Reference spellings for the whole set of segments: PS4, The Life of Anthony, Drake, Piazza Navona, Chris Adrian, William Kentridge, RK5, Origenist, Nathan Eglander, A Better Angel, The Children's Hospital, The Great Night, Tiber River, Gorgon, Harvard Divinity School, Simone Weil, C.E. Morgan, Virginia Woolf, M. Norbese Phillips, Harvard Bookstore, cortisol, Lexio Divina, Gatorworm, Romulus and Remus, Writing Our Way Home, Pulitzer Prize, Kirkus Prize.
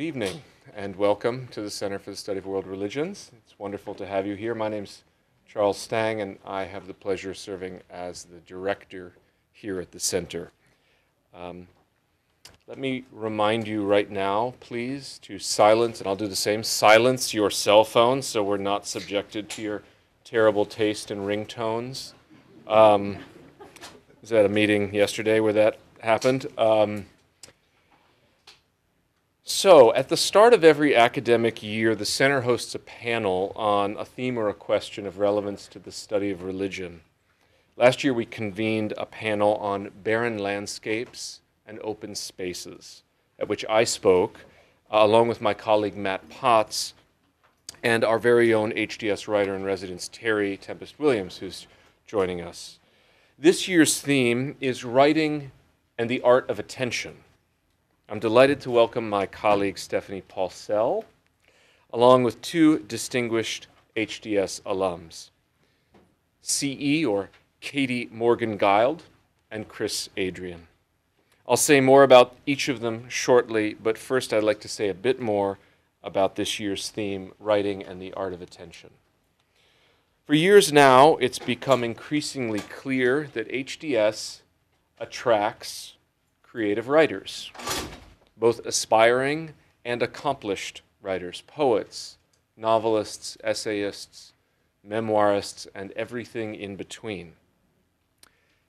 Good evening, and welcome to the Center for the Study of World Religions. It's wonderful to have you here. My name's Charles Stang, and I have the pleasure of serving as the director here at the center. Let me remind you right now, please, to silence, and I'll do the same, silence your cell phones so we're not subjected to your terrible taste in ringtones. I was at a meeting yesterday where that happened. So, at the start of every academic year, the Center hosts a panel on a theme or a question of relevance to the study of religion. Last year, we convened a panel on barren landscapes and open spaces, at which I spoke, along with my colleague Matt Potts and our very own HDS writer-in-residence Terry Tempest-Williams, who's joining us. This year's theme is Writing and the Art of Attention. I'm delighted to welcome my colleague Stephanie Paulsell, along with two distinguished HDS alums, C.E. or Katie Morgan-Guild and Chris Adrian. I'll say more about each of them shortly, but first I'd like to say a bit more about this year's theme, Writing and the Art of Attention. For years now, it's become increasingly clear that HDS attracts creative writers, both aspiring and accomplished writers, poets, novelists, essayists, memoirists, and everything in between.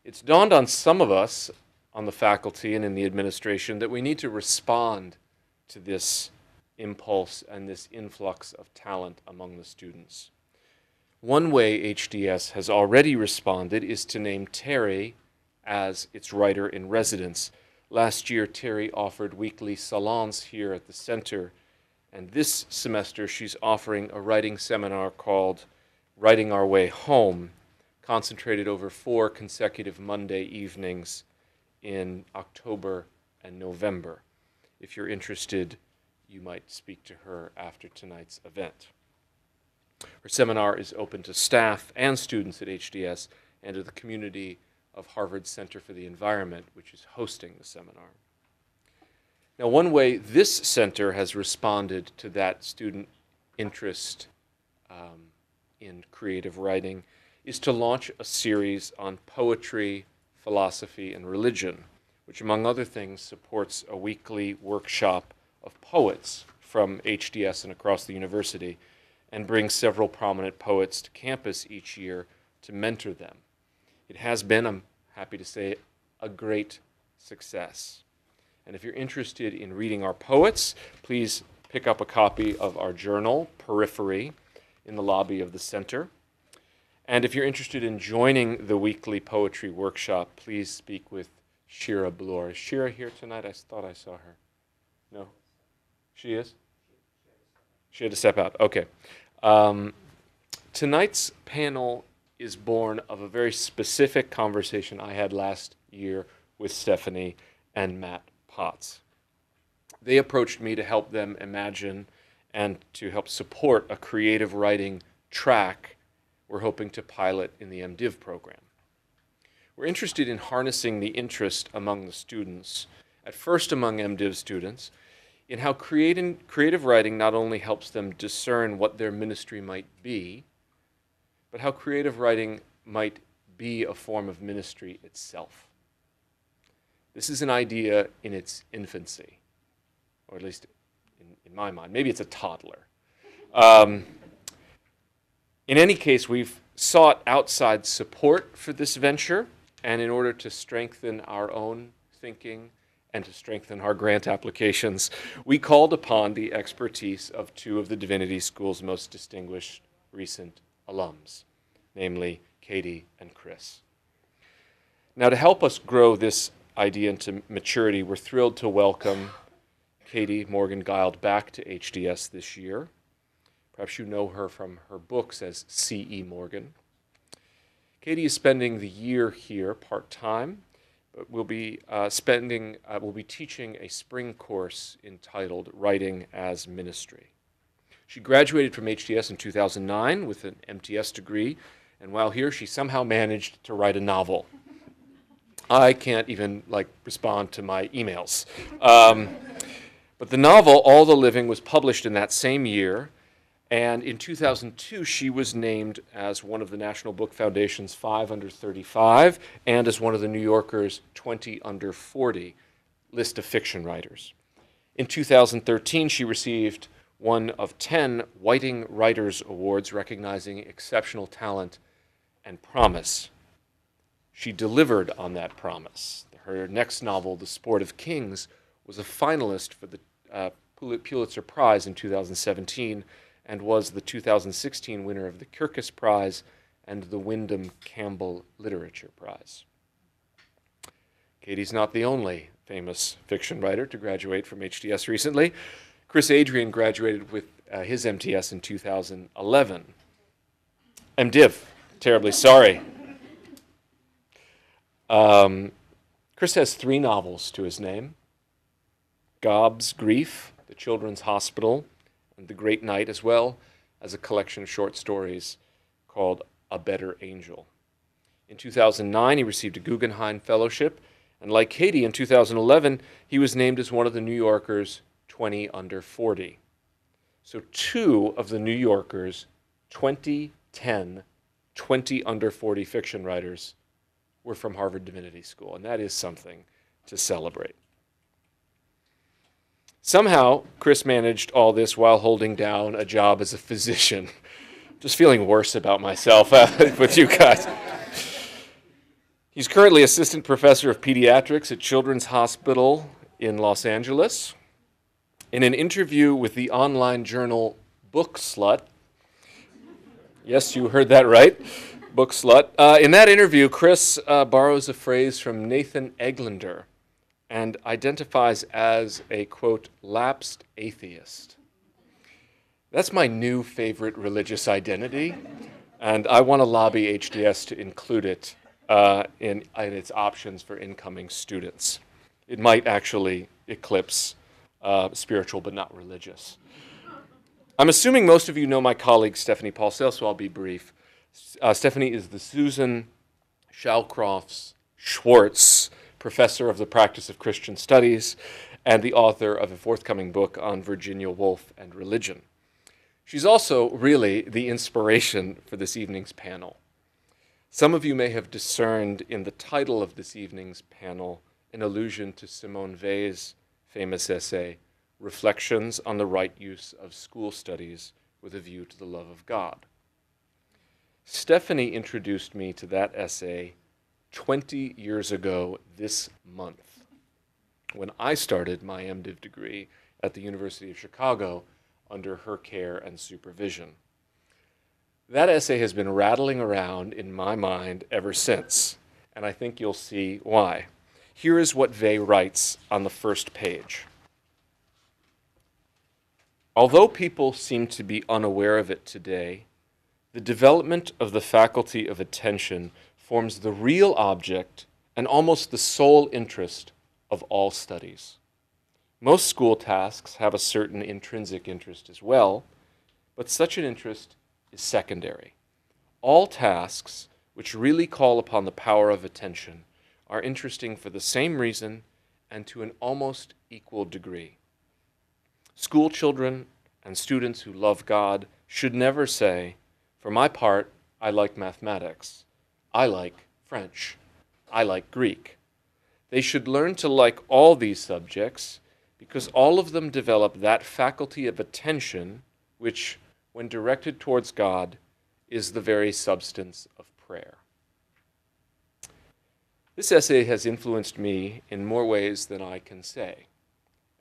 It's dawned on some of us on the faculty and in the administration that we need to respond to this impulse and this influx of talent among the students. One way HDS has already responded is to name Terry as its writer-in-residence. Last year, Terry offered weekly salons here at the center, and this semester she's offering a writing seminar called Writing Our Way Home, concentrated over 4 consecutive Monday evenings in October and November. If you're interested, you might speak to her after tonight's event. Her seminar is open to staff and students at HDS and to the community of Harvard Center for the Environment, which is hosting the seminar. Now, one way this center has responded to that student interest in creative writing is to launch a series on poetry, philosophy, and religion, which, among other things, supports a weekly workshop of poets from HDS and across the university, and brings several prominent poets to campus each year to mentor them. It has been, I'm happy to say, a great success. And if you're interested in reading our poets, please pick up a copy of our journal, Periphery, in the lobby of the center. And if you're interested in joining the weekly poetry workshop, please speak with Shira Bloor. Is Shira here tonight? I thought I saw her. No? She is? She had to step out. Okay. Tonight's panel is born of a very specific conversation I had last year with Stephanie and Matt Potts. They approached me to help them imagine and to help support a creative writing track we're hoping to pilot in the MDiv program. We're interested in harnessing the interest among the students, at first among MDiv students, in how creative writing not only helps them discern what their ministry might be, but how creative writing might be a form of ministry itself. This is an idea in its infancy, or at least in my mind. Maybe it's a toddler. In any case, we've sought outside support for this venture, and in order to strengthen our own thinking and to strengthen our grant applications, we called upon the expertise of two of the Divinity School's most distinguished recent alums, namely Katie and Chris. Now, to help us grow this idea into maturity, we're thrilled to welcome Katie Morgan-Guild back to HDS this year. Perhaps you know her from her books as C.E. Morgan. Katie is spending the year here part-time, but will be teaching a spring course entitled Writing as Ministry. She graduated from HDS in 2009 with an MTS degree, and while here, she somehow managed to write a novel. I can't even, respond to my emails. But the novel, All the Living, was published in that same year. And in 2002, she was named as one of the National Book Foundation's 5 under 35 and as one of the New Yorker's 20 under 40 list of fiction writers. In 2013, she received one of 10 Whiting Writers Awards recognizing exceptional talent and promise. She delivered on that promise. Her next novel, The Sport of Kings, was a finalist for the Pulitzer Prize in 2017 and was the 2016 winner of the Kirkus Prize and the Wyndham Campbell Literature Prize. Katie's not the only famous fiction writer to graduate from HDS recently. Chris Adrian graduated with his MTS in 2011. MDiv, terribly sorry. Chris has 3 novels to his name: Gob's Grief, The Children's Hospital, and The Great Night, as well as a collection of short stories called A Better Angel. In 2009, he received a Guggenheim Fellowship, and like Katie, in 2011, he was named as one of the New Yorker's 20 under 40. So 2 of the New Yorker's 2010 20 under 40 fiction writers were from Harvard Divinity School, and that is something to celebrate. Somehow, Chris managed all this while holding down a job as a physician. Just feeling worse about myself with you guys. He's currently assistant professor of pediatrics at Children's Hospital in Los Angeles. In an interview with the online journal Bookslut, yes, you heard that right, Bookslut. In that interview, Chris borrows a phrase from Nathan Eglander and identifies as a, quote, lapsed atheist. That's my new favorite religious identity, and I want to lobby HDS to include it in its options for incoming students. It might actually eclipse spiritual but not religious. I'm assuming most of you know my colleague Stephanie Paulsell, so I'll be brief. Stephanie is the Susan Shallcroft Schwartz Professor of the Practice of Christian Studies and the author of a forthcoming book on Virginia Woolf and religion. She's also really the inspiration for this evening's panel. Some of you may have discerned in the title of this evening's panel an allusion to Simone Weil's famous essay, Reflections on the Right Use of School Studies with a View to the Love of God. Stephanie introduced me to that essay 20 years ago this month, when I started my MDiv degree at the University of Chicago under her care and supervision. That essay has been rattling around in my mind ever since, and I think you'll see why. Here is what Weil writes on the first page. Although people seem to be unaware of it today, the development of the faculty of attention forms the real object and almost the sole interest of all studies. Most school tasks have a certain intrinsic interest as well, but such an interest is secondary. All tasks which really call upon the power of attention are interesting for the same reason and to an almost equal degree. School children and students who love God should never say, "For my part, I like mathematics. I like French. I like Greek." They should learn to like all these subjects because all of them develop that faculty of attention which, when directed towards God, is the very substance of prayer. This essay has influenced me in more ways than I can say,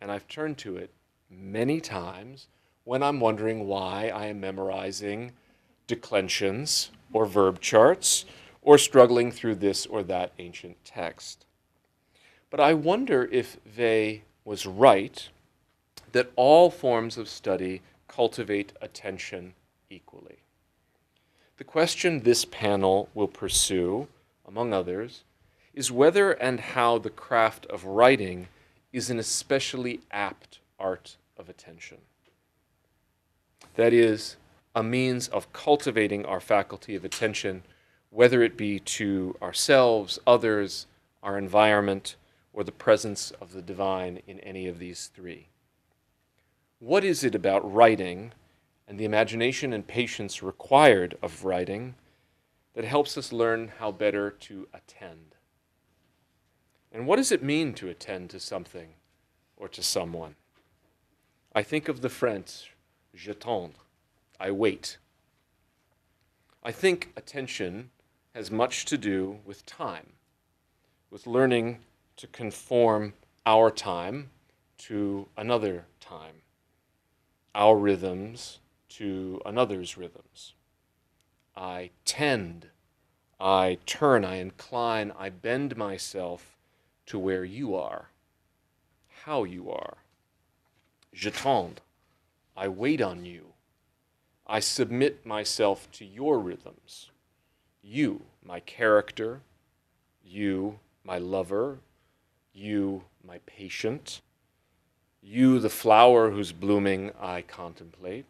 and I've turned to it many times when I'm wondering why I am memorizing declensions or verb charts, or struggling through this or that ancient text. But I wonder if Weil was right that all forms of study cultivate attention equally. The question this panel will pursue, among others, is whether and how the craft of writing is an especially apt art of attention. That is, a means of cultivating our faculty of attention, whether it be to ourselves, others, our environment, or the presence of the divine in any of these three. what is it about writing and the imagination and patience required of writing that helps us learn how better to attend? And what does it mean to attend to something or to someone? I think of the French, j'attends, I wait. I think attention has much to do with time, with learning to conform our time to another time, our rhythms to another's rhythms. I tend, I turn, I incline, I bend myself to where you are, how you are. J'attends, I wait on you. I submit myself to your rhythms. You, my character, you, my lover, you, my patient, you, the flower whose blooming I contemplate,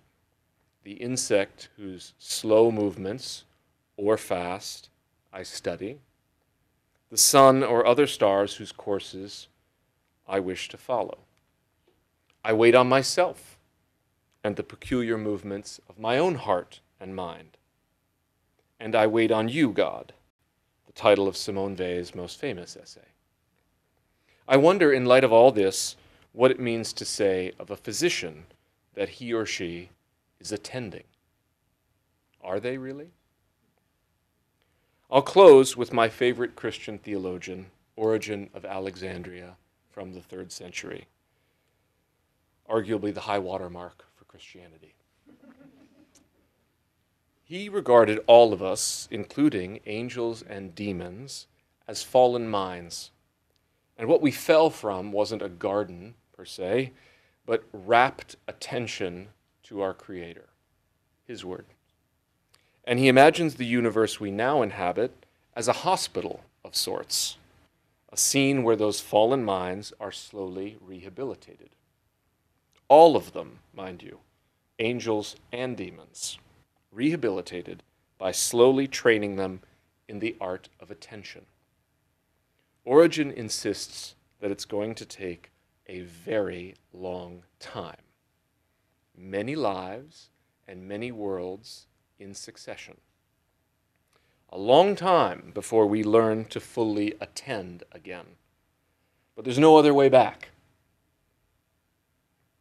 the insect whose slow movements or fast I study, the sun or other stars whose courses I wish to follow. I wait on myself and the peculiar movements of my own heart and mind. And I wait on you, God, the title of Simone Weil's most famous essay. I wonder, in light of all this, what it means to say of a physician that he or she is attending. Are they really? I'll close with my favorite Christian theologian, Origen of Alexandria, from the 3rd century, arguably the high water mark for Christianity. He regarded all of us, including angels and demons, as fallen minds. And what we fell from wasn't a garden, per se, but rapt attention to our Creator, his word. And he imagines the universe we now inhabit as a hospital of sorts, a scene where those fallen minds are slowly rehabilitated. All of them, mind you, angels and demons, rehabilitated by slowly training them in the art of attention. Origen insists that it's going to take a very long time. Many lives and many worlds in succession. A long time before we learn to fully attend again. But there's no other way back.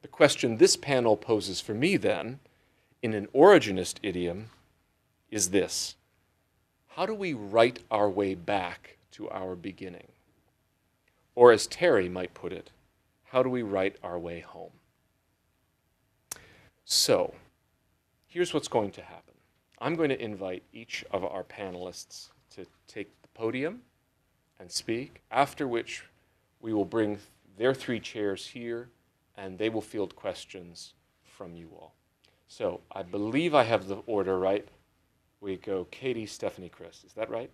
The question this panel poses for me then, in an Origenist idiom, is this: how do we write our way back to our beginning? Or as Terry might put it, how do we write our way home? So, here's what's going to happen. I'm going to invite each of our panelists to take the podium and speak, after which we will bring their 3 chairs here and they will field questions from you all. So I believe I have the order right. We go Katie, Stephanie, Chris. Is that right?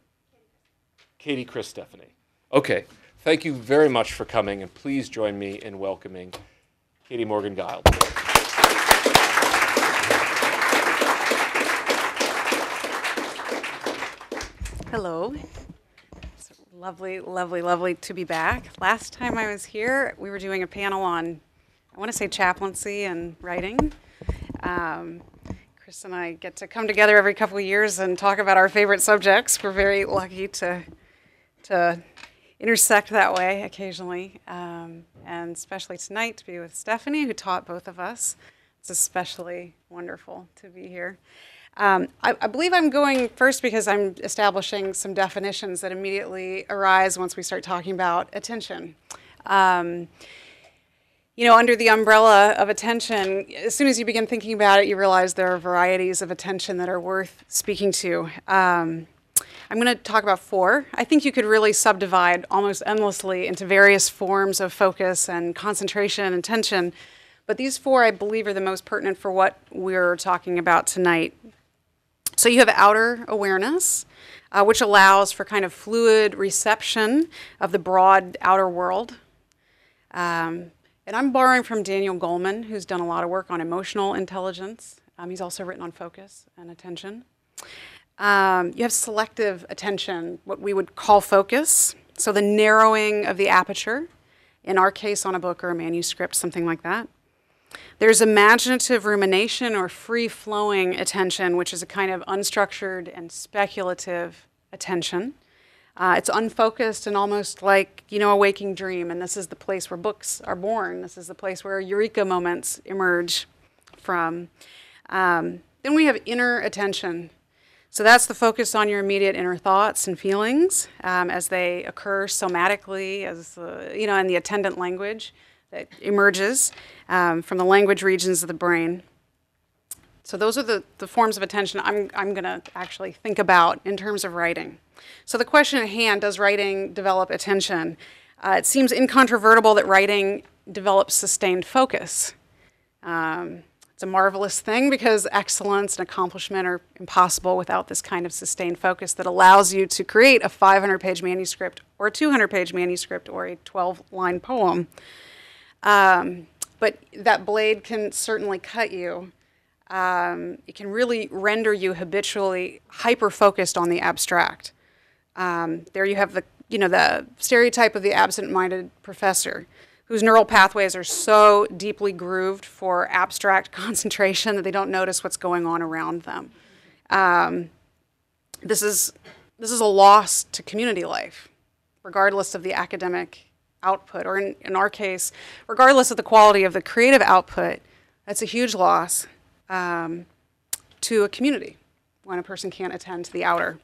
Katie, Chris, Stephanie. Okay. Thank you very much for coming, and please join me in welcoming Katie Morgan-Guild. Hello. It's lovely, lovely, lovely to be back. Last time I was here, we were doing a panel on, I want to say, chaplaincy and writing. Chris and I get to come together every couple of years and talk about our favorite subjects. We're very lucky to intersect that way occasionally, and especially tonight to be with Stephanie, who taught both of us. It's especially wonderful to be here. I believe I'm going first because I'm establishing some definitions that immediately arise once we start talking about attention. You know, under the umbrella of attention, as soon as you begin thinking about it, you realize there are varieties of attention that are worth speaking to. I'm going to talk about 4. I think you could really subdivide almost endlessly into various forms of focus and concentration and attention, but these 4 I believe are the most pertinent for what we're talking about tonight. So you have outer awareness, which allows for kind of fluid reception of the broad outer world. And I'm borrowing from Daniel Goleman, who's done a lot of work on emotional intelligence. He's also written on focus and attention. You have selective attention, what we would call focus, so the narrowing of the aperture, in our case on a book or a manuscript, something like that. There's imaginative rumination or free-flowing attention, which is a kind of unstructured and speculative attention. It's unfocused and almost like, you know, a waking dream, and this is the place where books are born. This is the place where eureka moments emerge from. Then we have inner attention. So that's the focus on your immediate inner thoughts and feelings as they occur somatically, as you know, in the attendant language that emerges from the language regions of the brain. So those are the forms of attention I'm going to actually think about in terms of writing. So the question at hand, does writing develop attention? It seems incontrovertible that writing develops sustained focus. It's a marvelous thing because excellence and accomplishment are impossible without this kind of sustained focus that allows you to create a 500-page manuscript or a 200-page manuscript or a 12-line poem. But that blade can certainly cut you. It can really render you habitually hyper-focused on the abstract. There you have the, you know, the stereotype of the absent-minded professor, whose neural pathways are so deeply grooved for abstract concentration that they don't notice what's going on around them. This is a loss to community life, regardless of the academic output, or in our case, regardless of the quality of the creative output. That's a huge loss to a community when a person can't attend to the outer.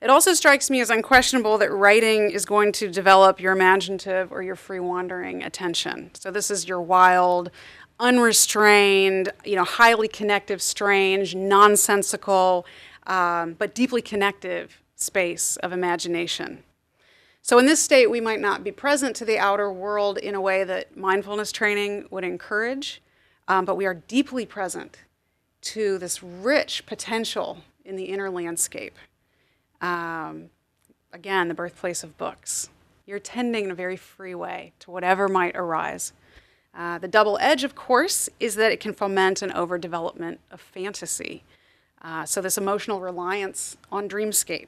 It also strikes me as unquestionable that writing is going to develop your imaginative or your free-wandering attention. So this is your wild, unrestrained, you know, highly connective, strange, nonsensical, but deeply connective space of imagination. So in this state, we might not be present to the outer world in a way that mindfulness training would encourage, but we are deeply present to this rich potential in the inner landscape. Again, the birthplace of books. You're tending in a very free way to whatever might arise. The double edge, of course, is that it can foment an overdevelopment of fantasy. So this emotional reliance on dreamscape,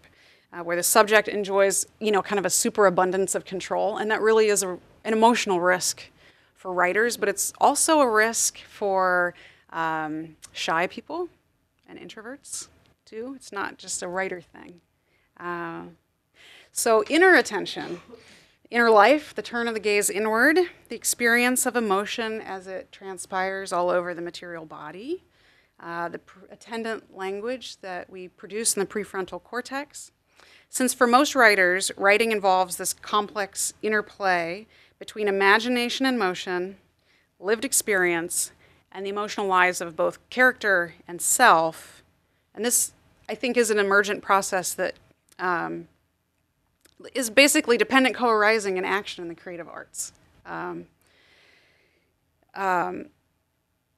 where the subject enjoys, you know, kind of a superabundance of control, and that really is an emotional risk for writers, but it's also a risk for shy people and introverts, too. It's not just a writer thing. So inner attention, inner life, the turn of the gaze inward, the experience of emotion as it transpires all over the material body, the attendant language that we produce in the prefrontal cortex. Since for most writers, writing involves this complex interplay between imagination and motion, lived experience, and the emotional lives of both character and self. And this, I think, is an emergent process that is basically dependent co-arising in action in the creative arts. The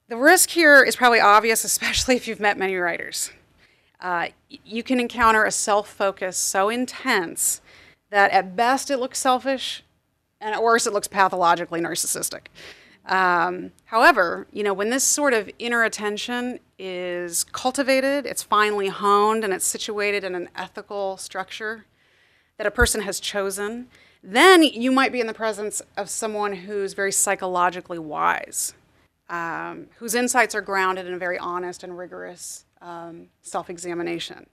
risk here is probably obvious, especially if you've met many writers. You can encounter a self-focus so intense that at best it looks selfish, and at worst it looks pathologically narcissistic. However, you know, when this sort of inner attention is cultivated, it's finely honed, and it's situated in an ethical structure that a person has chosen, then you might be in the presence of someone who's very psychologically wise, whose insights are grounded in a very honest and rigorous self-examination.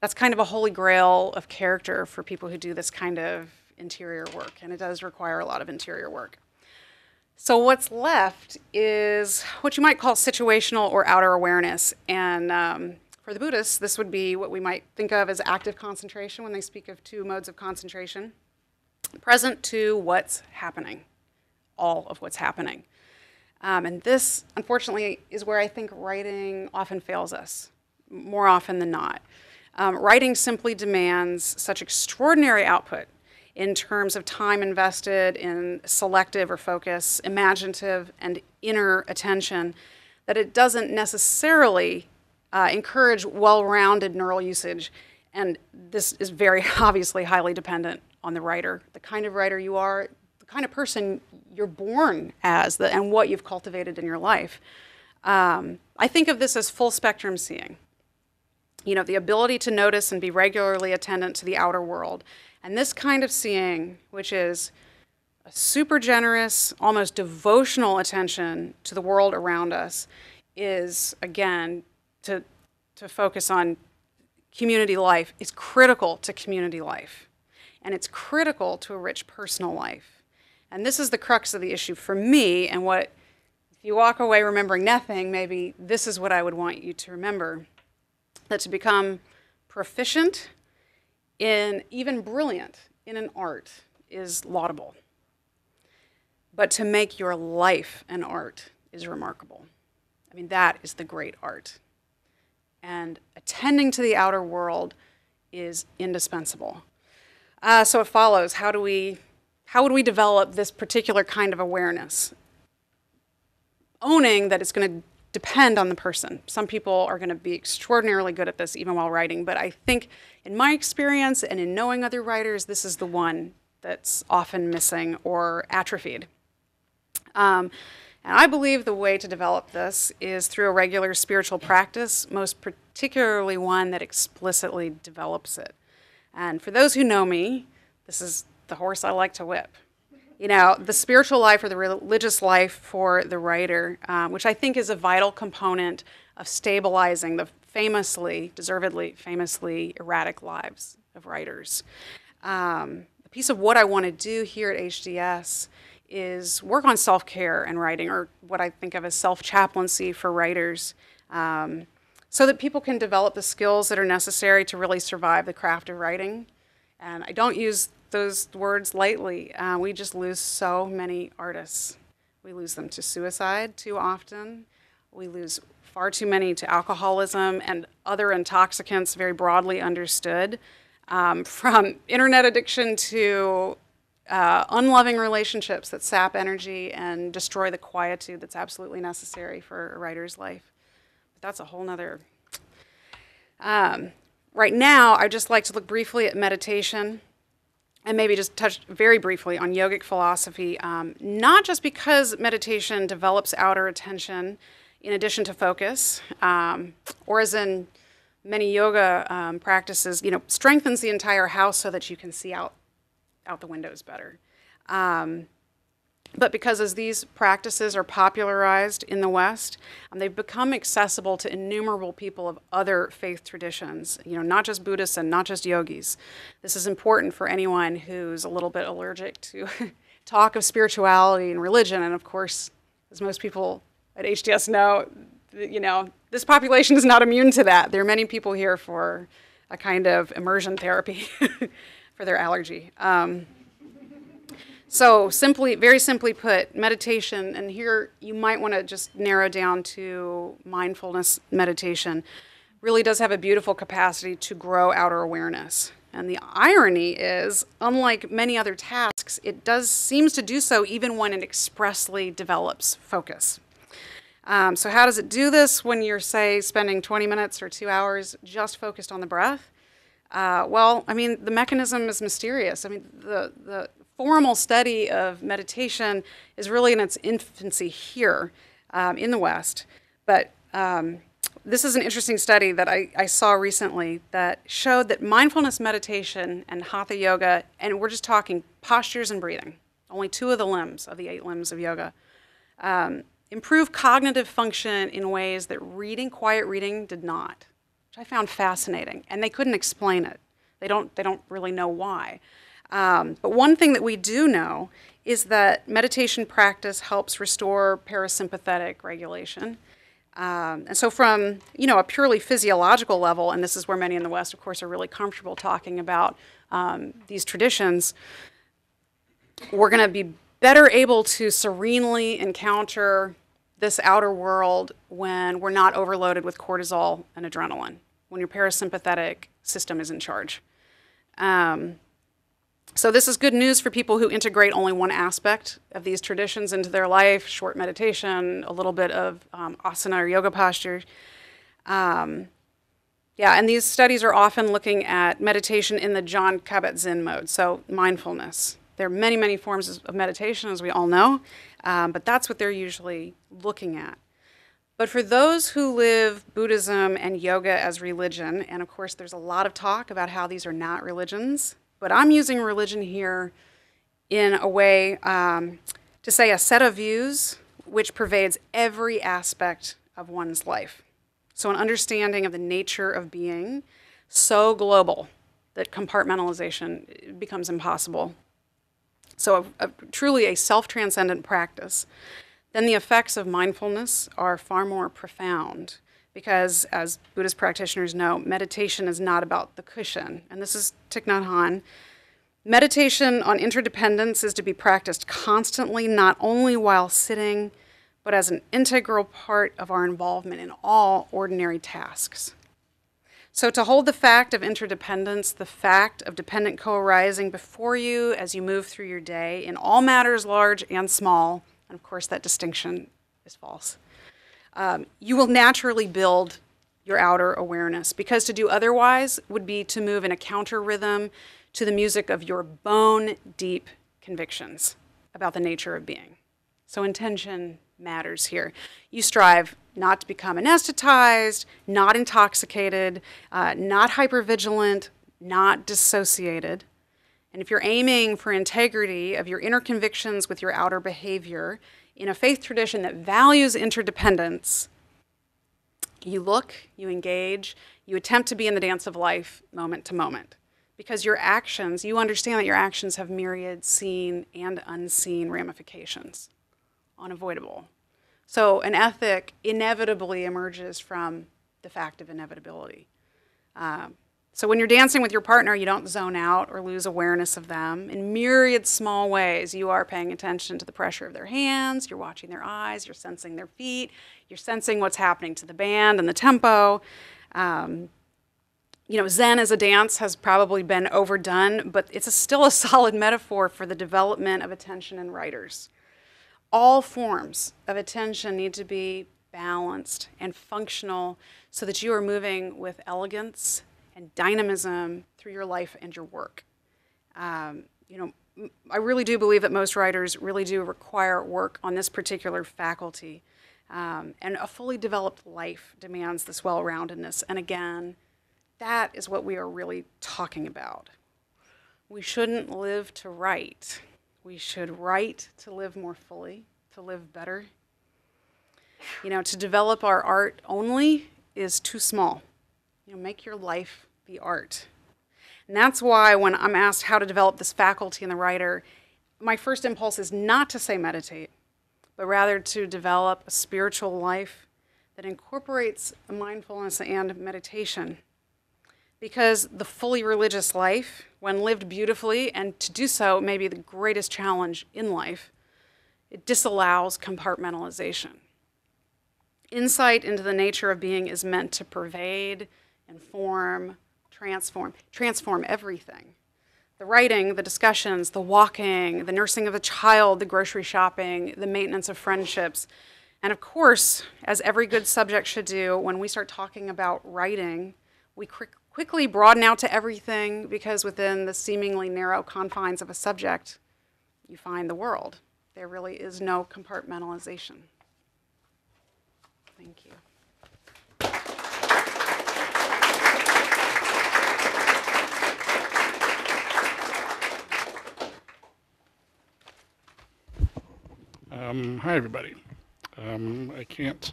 That's kind of a holy grail of character for people who do this kind of interior work, and it does require a lot of interior work. So what's left is what you might call situational or outer awareness. And for the Buddhists, this would be what we might think of as active concentration when they speak of two modes of concentration. Present to what's happening, all of what's happening. And this, unfortunately, is where I think writing often fails us, more often than not. Writing simply demands such extraordinary output in terms of time invested in selective or focus, imaginative and inner attention, that it doesn't necessarily encourage well-rounded neural usage. And this is very obviously highly dependent on the writer, the kind of writer you are, the kind of person you're born as, and what you've cultivated in your life. I think of this as full spectrum seeing. You know, the ability to notice and be regularly attendant to the outer world. And this kind of seeing, which is a super generous, almost devotional attention to the world around us is, again, to focus on community life. It's critical to community life, and it's critical to a rich personal life. And this is the crux of the issue for me, and what, if you walk away remembering nothing, maybe this is what I would want you to remember, that to become proficient in, even brilliant in an art is laudable. But to make your life an art is remarkable. I mean, that is the great art. And attending to the outer world is indispensable. So it follows, how would we develop this particular kind of awareness? Owning that it's going to depend on the person. Some people are going to be extraordinarily good at this even while writing, but I think in my experience and in knowing other writers, this is the one that's often missing or atrophied. And I believe the way to develop this is through a regular spiritual practice, most particularly one that explicitly develops it. And for those who know me, this is the horse I like to whip. You know, the spiritual life or the religious life for the writer, which I think is a vital component of stabilizing the deservedly famously erratic lives of writers. A piece of what I want to do here at HDS is work on self-care and writing, or what I think of as self-chaplaincy for writers, so that people can develop the skills that are necessary to really survive the craft of writing. And I don't use those words lightly. We just lose so many artists. We lose them to suicide too often. We lose far too many to alcoholism and other intoxicants, very broadly understood, from internet addiction to unloving relationships that sap energy and destroy the quietude that's absolutely necessary for a writer's life. But that's a whole nother. Right now, I'd just like to look briefly at meditation and maybe just touch very briefly on yogic philosophy, not just because meditation develops outer attention in addition to focus, or as in many yoga practices, you know, strengthens the entire house so that you can see out the windows better. But because as these practices are popularized in the West, they've become accessible to innumerable people of other faith traditions, you know, not just Buddhists and not just yogis. This is important for anyone who's a little bit allergic to talk of spirituality and religion. And of course, as most people at HDS know, you know, this population is not immune to that. There are many people here for a kind of immersion therapy for their allergy. So simply, very simply put, meditation, and here you might want to just narrow down to mindfulness meditation, really does have a beautiful capacity to grow outer awareness. And the irony is, unlike many other tasks, it seems to do so even when it expressly develops focus. So how does it do this when you're, say, spending 20 minutes or 2 hours just focused on the breath? Well, I mean, the mechanism is mysterious. I mean, the formal study of meditation is really in its infancy here in the West. But this is an interesting study that I saw recently that showed that mindfulness meditation and hatha yoga, and we're just talking postures and breathing, only two of the limbs, of the 8 limbs of yoga, improve cognitive function in ways that quiet reading did not, which I found fascinating. And they couldn't explain it. They don't really know why. But one thing that we do know is that meditation practice helps restore parasympathetic regulation. And so from, you know, a purely physiological level, and this is where many in the West, of course, are really comfortable talking about these traditions, we're going to be better able to serenely encounter this outer world when we're not overloaded with cortisol and adrenaline, when your parasympathetic system is in charge. So this is good news for people who integrate only one aspect of these traditions into their life, short meditation, a little bit of asana or yoga posture. Yeah, and these studies are often looking at meditation in the John Kabat-Zinn mode, so mindfulness. There are many, many forms of meditation, as we all know, but that's what they're usually looking at. But for those who live Buddhism and yoga as religion, and of course there's a lot of talk about how these are not religions, but I'm using religion here in a way, to say a set of views which pervades every aspect of one's life. So an understanding of the nature of being so global that compartmentalization becomes impossible. So truly a self-transcendent practice. Then the effects of mindfulness are far more profound because, as Buddhist practitioners know, meditation is not about the cushion. And this is Thich Nhat Hanh. Meditation on interdependence is to be practiced constantly, not only while sitting, but as an integral part of our involvement in all ordinary tasks. So to hold the fact of interdependence, the fact of dependent co-arising before you as you move through your day in all matters large and small, and of course that distinction is false, you will naturally build your outer awareness, because to do otherwise would be to move in a counter rhythm to the music of your bone-deep convictions about the nature of being. So intention matters here. You strive not to become anesthetized, not intoxicated, not hypervigilant, not dissociated. And if you're aiming for integrity of your inner convictions with your outer behavior in a faith tradition that values interdependence, you look, you engage, you attempt to be in the dance of life moment to moment. Because your actions, you understand that your actions have myriad seen and unseen ramifications, unavoidable. So an ethic inevitably emerges from the fact of inevitability. So when you're dancing with your partner, you don't zone out or lose awareness of them. In myriad small ways, you are paying attention to the pressure of their hands, you're watching their eyes, you're sensing their feet, you're sensing what's happening to the band and the tempo. You know, Zen as a dance has probably been overdone, but it's still a solid metaphor for the development of attention in writers. All forms of attention need to be balanced and functional so that you are moving with elegance and dynamism through your life and your work. You know, I really do believe that most writers really do require work on this particular faculty. And a fully developed life demands this well-roundedness. And again, that is what we are really talking about. We shouldn't live to write. We should write to live more fully, to live better. You know, to develop our art only is too small. You know, make your life the art. And that's why when I'm asked how to develop this faculty in the writer, my first impulse is not to say meditate, but rather to develop a spiritual life that incorporates mindfulness and meditation. Because the fully religious life, when lived beautifully, and to do so may be the greatest challenge in life, it disallows compartmentalization. Insight into the nature of being is meant to pervade, inform, transform everything. The writing, the discussions, the walking, the nursing of a child, the grocery shopping, the maintenance of friendships. And of course, as every good subject should do, when we start talking about writing, we quickly broaden out to everything, because within the seemingly narrow confines of a subject, you find the world. There really is no compartmentalization. Thank you. Hi, everybody. I can't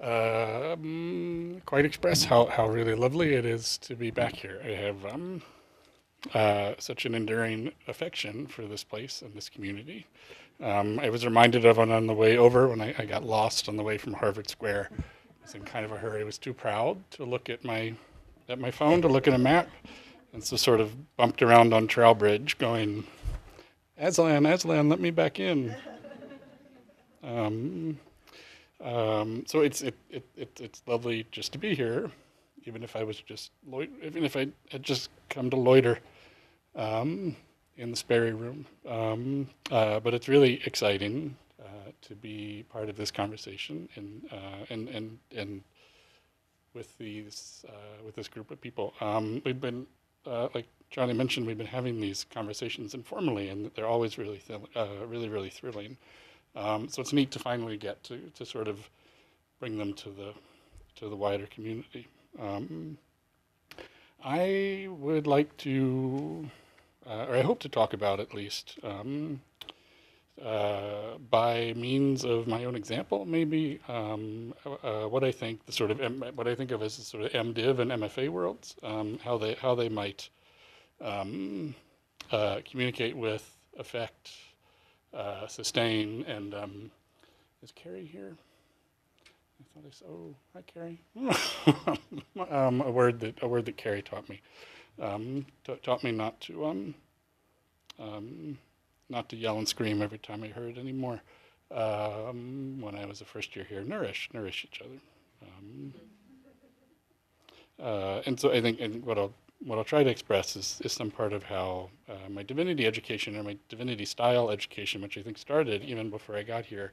quite express how really lovely it is to be back here. I have such an enduring affection for this place and this community. I was reminded of it on the way over when I got lost on the way from Harvard Square. I was in kind of a hurry. I was too proud to look at my phone, to look at a map, and so sort of bumped around on Trail Bridge going, Aslan, let me back in. So it's lovely just to be here, even if I was even if I had just come to loiter in the Sperry Room. But it's really exciting to be part of this conversation and with these with this group of people. We've been like Johnny mentioned, we've been having these conversations informally, and they're always really really thrilling. So it's neat to finally get to sort of bring them to the wider community. I would like to or I hope to talk about at least, by means of my own example, maybe, what I think the sort of what I think of as the sort of MDiv and MFA worlds, how they might communicate with, affect, sustain, and is Carrie here? I thought I saw. Oh, hi, Carrie. a word that Carrie taught me. Taught me not to yell and scream every time I heard anymore. When I was a first year here, nourish each other. And so I think, and what I'll try to express is some part of how my divinity education or my divinity style education, which I think started even before I got here,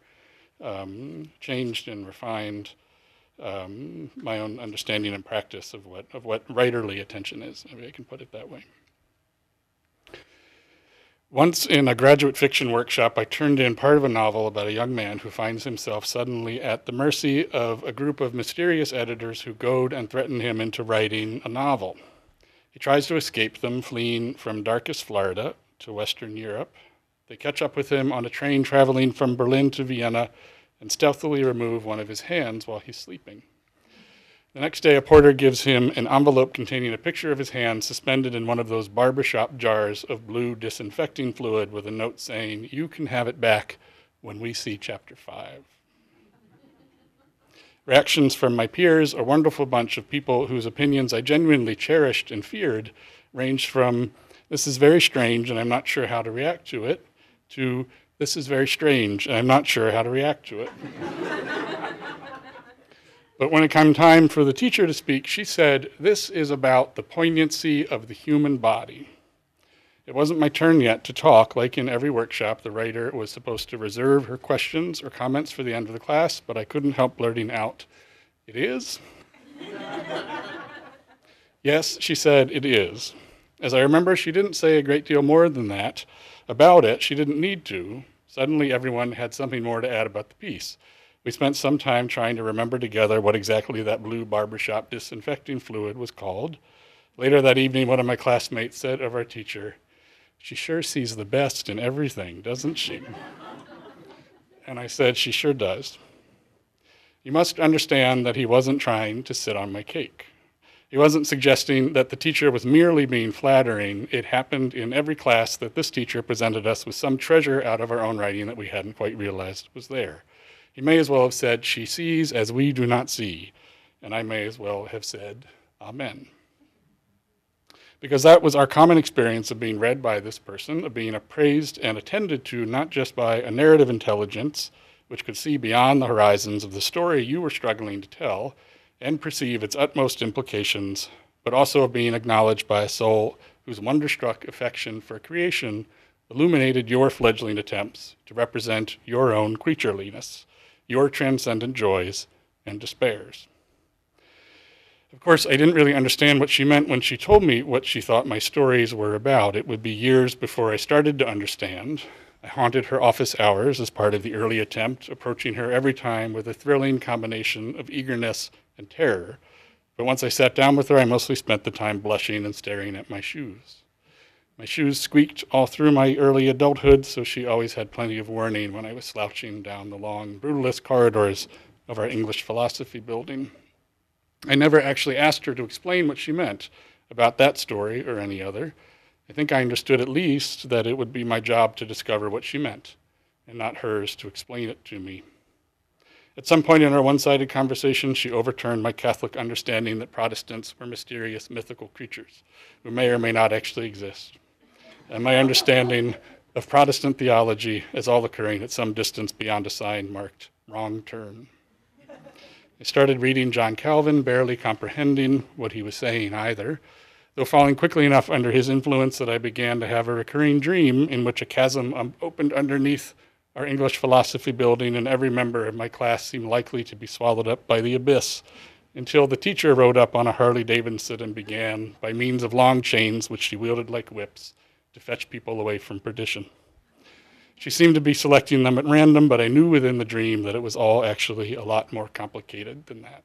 changed and refined my own understanding and practice of what writerly attention is. Maybe I can put it that way. Once in a graduate fiction workshop, I turned in part of a novel about a young man who finds himself suddenly at the mercy of a group of mysterious editors who goad and threaten him into writing a novel. He tries to escape them, fleeing from darkest Florida to Western Europe. They catch up with him on a train traveling from Berlin to Vienna and stealthily remove one of his hands while he's sleeping. The next day, a porter gives him an envelope containing a picture of his hand suspended in one of those barbershop jars of blue disinfecting fluid with a note saying, "You can have it back when we see chapter 5. Reactions from my peers, a wonderful bunch of people whose opinions I genuinely cherished and feared, ranged from, "This is very strange and I'm not sure how to react to it," to, "This is very strange and I'm not sure how to react to it." But when it came time for the teacher to speak, she said, "This is about the poignancy of the human body." It wasn't my turn yet to talk. Like in every workshop, the writer was supposed to reserve her questions or comments for the end of the class, but I couldn't help blurting out, "It is?" "Yes," she said, "it is." As I remember, she didn't say a great deal more than that about it. She didn't need to. Suddenly, everyone had something more to add about the piece. We spent some time trying to remember together what exactly that blue barbershop disinfecting fluid was called. Later that evening, one of my classmates said of our teacher, "She sure sees the best in everything, doesn't she?" And I said, "She sure does." You must understand that he wasn't trying to sit on my cake. He wasn't suggesting that the teacher was merely being flattering. It happened in every class that this teacher presented us with some treasure out of our own writing that we hadn't quite realized was there. He may as well have said, "She sees as we do not see," and I may as well have said, "Amen." Because that was our common experience of being read by this person, of being appraised and attended to not just by a narrative intelligence, which could see beyond the horizons of the story you were struggling to tell, and perceive its utmost implications, but also of being acknowledged by a soul whose wonderstruck affection for creation illuminated your fledgling attempts to represent your own creatureliness, your transcendent joys and despairs. Of course, I didn't really understand what she meant when she told me what she thought my stories were about. It would be years before I started to understand. I haunted her office hours as part of the early attempt, approaching her every time with a thrilling combination of eagerness and terror, but once I sat down with her, I mostly spent the time blushing and staring at my shoes. My shoes squeaked all through my early adulthood, so she always had plenty of warning when I was slouching down the long, brutalist corridors of our English philosophy building. I never actually asked her to explain what she meant about that story or any other. I think I understood at least that it would be my job to discover what she meant, and not hers to explain it to me. At some point in our one-sided conversation, she overturned my Catholic understanding that Protestants were mysterious, mythical creatures who may or may not actually exist, and my understanding of Protestant theology as all occurring at some distance beyond a sign marked "wrong turn." I started reading John Calvin, barely comprehending what he was saying either, though falling quickly enough under his influence that I began to have a recurring dream in which a chasm opened underneath our English philosophy building, and every member of my class seemed likely to be swallowed up by the abyss, until the teacher rode up on a Harley Davidson and began, by means of long chains which she wielded like whips, to fetch people away from perdition. She seemed to be selecting them at random, but I knew within the dream that it was all actually a lot more complicated than that.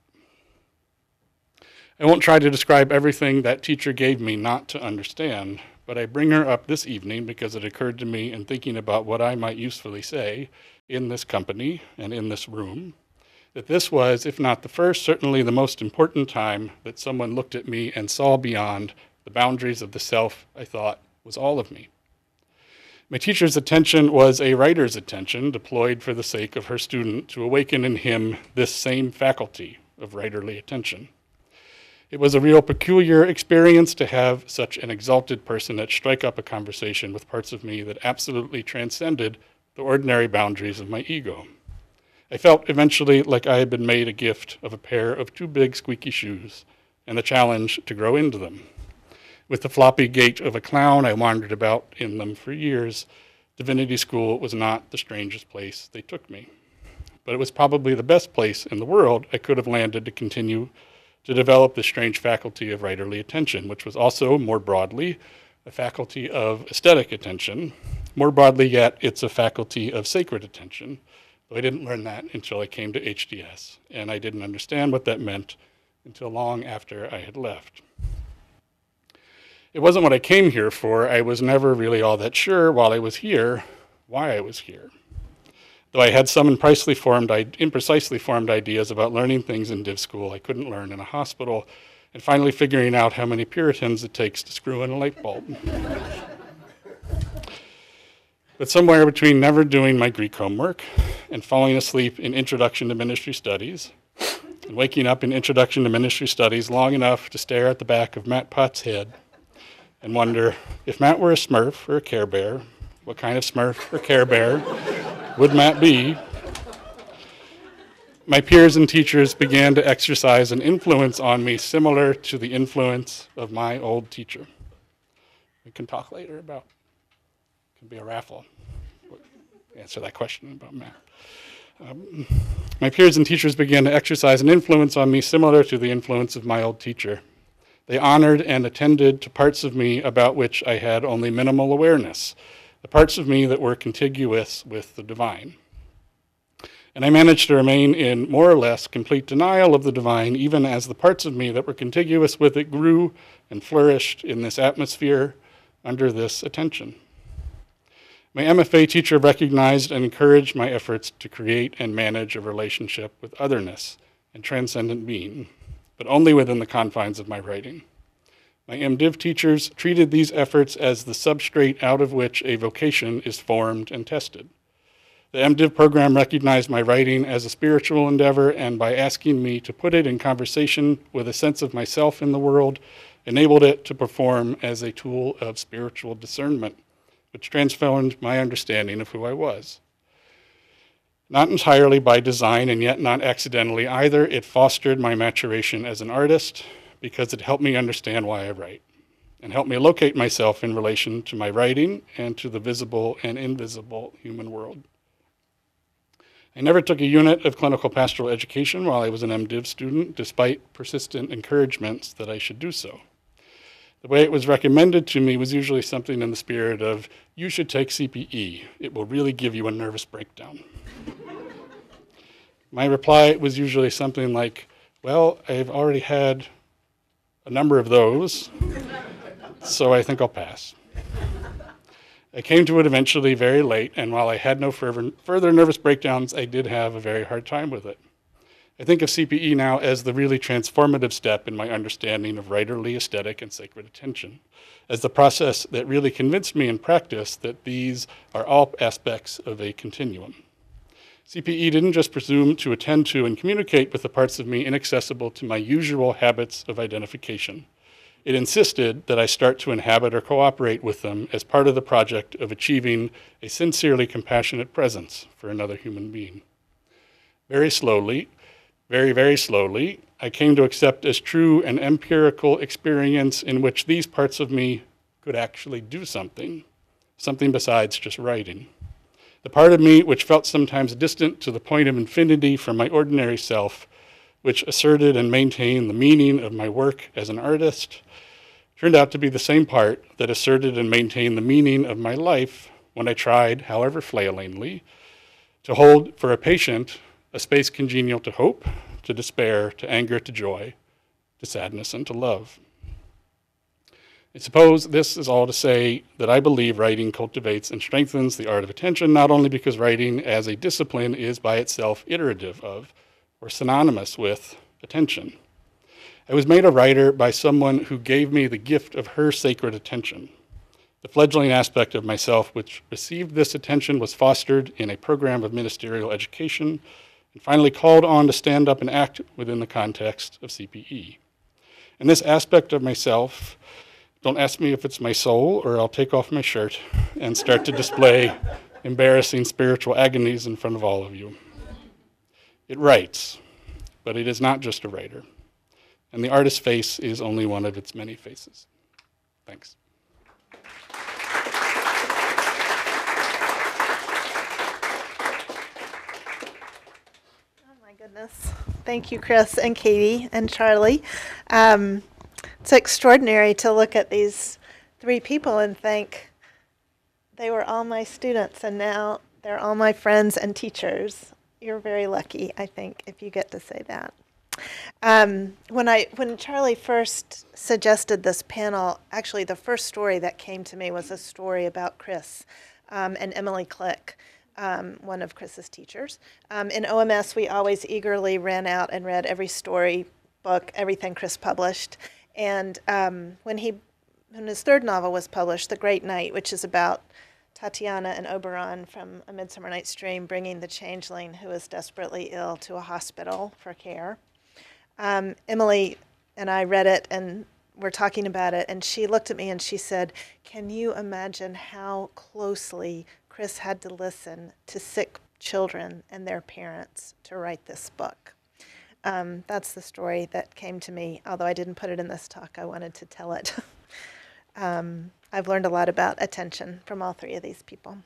I won't try to describe everything that teacher gave me not to understand, but I bring her up this evening because it occurred to me in thinking about what I might usefully say in this company and in this room, that this was, if not the first, certainly the most important time that someone looked at me and saw beyond the boundaries of the self I thought was all of me. My teacher's attention was a writer's attention deployed for the sake of her student to awaken in him this same faculty of writerly attention. It was a real peculiar experience to have such an exalted personage strike up a conversation with parts of me that absolutely transcended the ordinary boundaries of my ego. I felt eventually like I had been made a gift of a pair of too big squeaky shoes and the challenge to grow into them. With the floppy gait of a clown, I wandered about in them for years. Divinity School was not the strangest place they took me, but it was probably the best place in the world I could have landed to continue to develop the strange faculty of writerly attention, which was also, more broadly, a faculty of aesthetic attention. More broadly yet, it's a faculty of sacred attention, though I didn't learn that until I came to HDS, and I didn't understand what that meant until long after I had left. It wasn't what I came here for. I was never really all that sure while I was here why I was here. Though I had some imprecisely formed ideas about learning things in div school I couldn't learn in a hospital, and finally figuring out how many Puritans it takes to screw in a light bulb. But somewhere between never doing my Greek homework and falling asleep in Introduction to Ministry Studies, and waking up in Introduction to Ministry Studies long enough to stare at the back of Matt Potts' head and wonder, if Matt were a Smurf or a Care Bear, what kind of Smurf or Care Bear would Matt be? My peers and teachers began to exercise an influence on me similar to the influence of my old teacher. We can talk later about, it can be a raffle, we'll answer that question about Matt. My peers and teachers began to exercise an influence on me similar to the influence of my old teacher. They honored and attended to parts of me about which I had only minimal awareness, the parts of me that were contiguous with the divine. And I managed to remain in more or less complete denial of the divine, even as the parts of me that were contiguous with it grew and flourished in this atmosphere under this attention. My MFA teacher recognized and encouraged my efforts to create and manage a relationship with otherness and transcendent being, but only within the confines of my writing. My MDiv teachers treated these efforts as the substrate out of which a vocation is formed and tested. The MDiv program recognized my writing as a spiritual endeavor, and by asking me to put it in conversation with a sense of myself in the world, enabled it to perform as a tool of spiritual discernment, which transformed my understanding of who I was. Not entirely by design, and yet not accidentally either, it fostered my maturation as an artist, because it helped me understand why I write and helped me locate myself in relation to my writing and to the visible and invisible human world. I never took a unit of clinical pastoral education while I was an MDiv student, despite persistent encouragements that I should do so. The way it was recommended to me was usually something in the spirit of, you should take CPE. It will really give you a nervous breakdown. My reply was usually something like, well, I've already had a number of those, so I think I'll pass. I came to it eventually very late, and while I had no further nervous breakdowns, I did have a very hard time with it. I think of CPE now as the really transformative step in my understanding of writerly, aesthetic, and sacred attention, as the process that really convinced me in practice that these are all aspects of a continuum. CPE didn't just presume to attend to and communicate with the parts of me inaccessible to my usual habits of identification. It insisted that I start to inhabit or cooperate with them as part of the project of achieving a sincerely compassionate presence for another human being. Very slowly, very, very slowly, I came to accept as true an empirical experience in which these parts of me could actually do something, something besides just writing. The part of me which felt sometimes distant to the point of infinity from my ordinary self, which asserted and maintained the meaning of my work as an artist, turned out to be the same part that asserted and maintained the meaning of my life when I tried, however flailingly, to hold for a patient a space congenial to hope, to despair, to anger, to joy, to sadness, and to love. I suppose this is all to say that I believe writing cultivates and strengthens the art of attention, not only because writing as a discipline is by itself iterative of, or synonymous with, attention. I was made a writer by someone who gave me the gift of her sacred attention. The fledgling aspect of myself which received this attention was fostered in a program of ministerial education and finally called on to stand up and act within the context of CPE. And this aspect of myself, don't ask me if it's my soul or I'll take off my shirt and start to display embarrassing spiritual agonies in front of all of you. It writes, but it is not just a writer. And the artist's face is only one of its many faces. Thanks. Oh my goodness. Thank you, Chris and Katie and Charlie. It's extraordinary to look at these three people and think, they were all my students and now they're all my friends and teachers. You're very lucky, I think, if you get to say that. When Charlie first suggested this panel, actually the first story that came to me was a story about Chris and Emily Click, one of Chris's teachers. In OMS, we always eagerly ran out and read every story, book, everything Chris published. And when his third novel was published, The Great Night, which is about Tatiana and Oberon from A Midsummer Night's Dream bringing the changeling who is desperately ill to a hospital for care. Emily and I read it and were talking about it, and she looked at me and she said, can you imagine how closely Chris had to listen to sick children and their parents to write this book? That's the story that came to me. Although I didn't put it in this talk, I wanted to tell it. I've learned a lot about attention from all three of these people.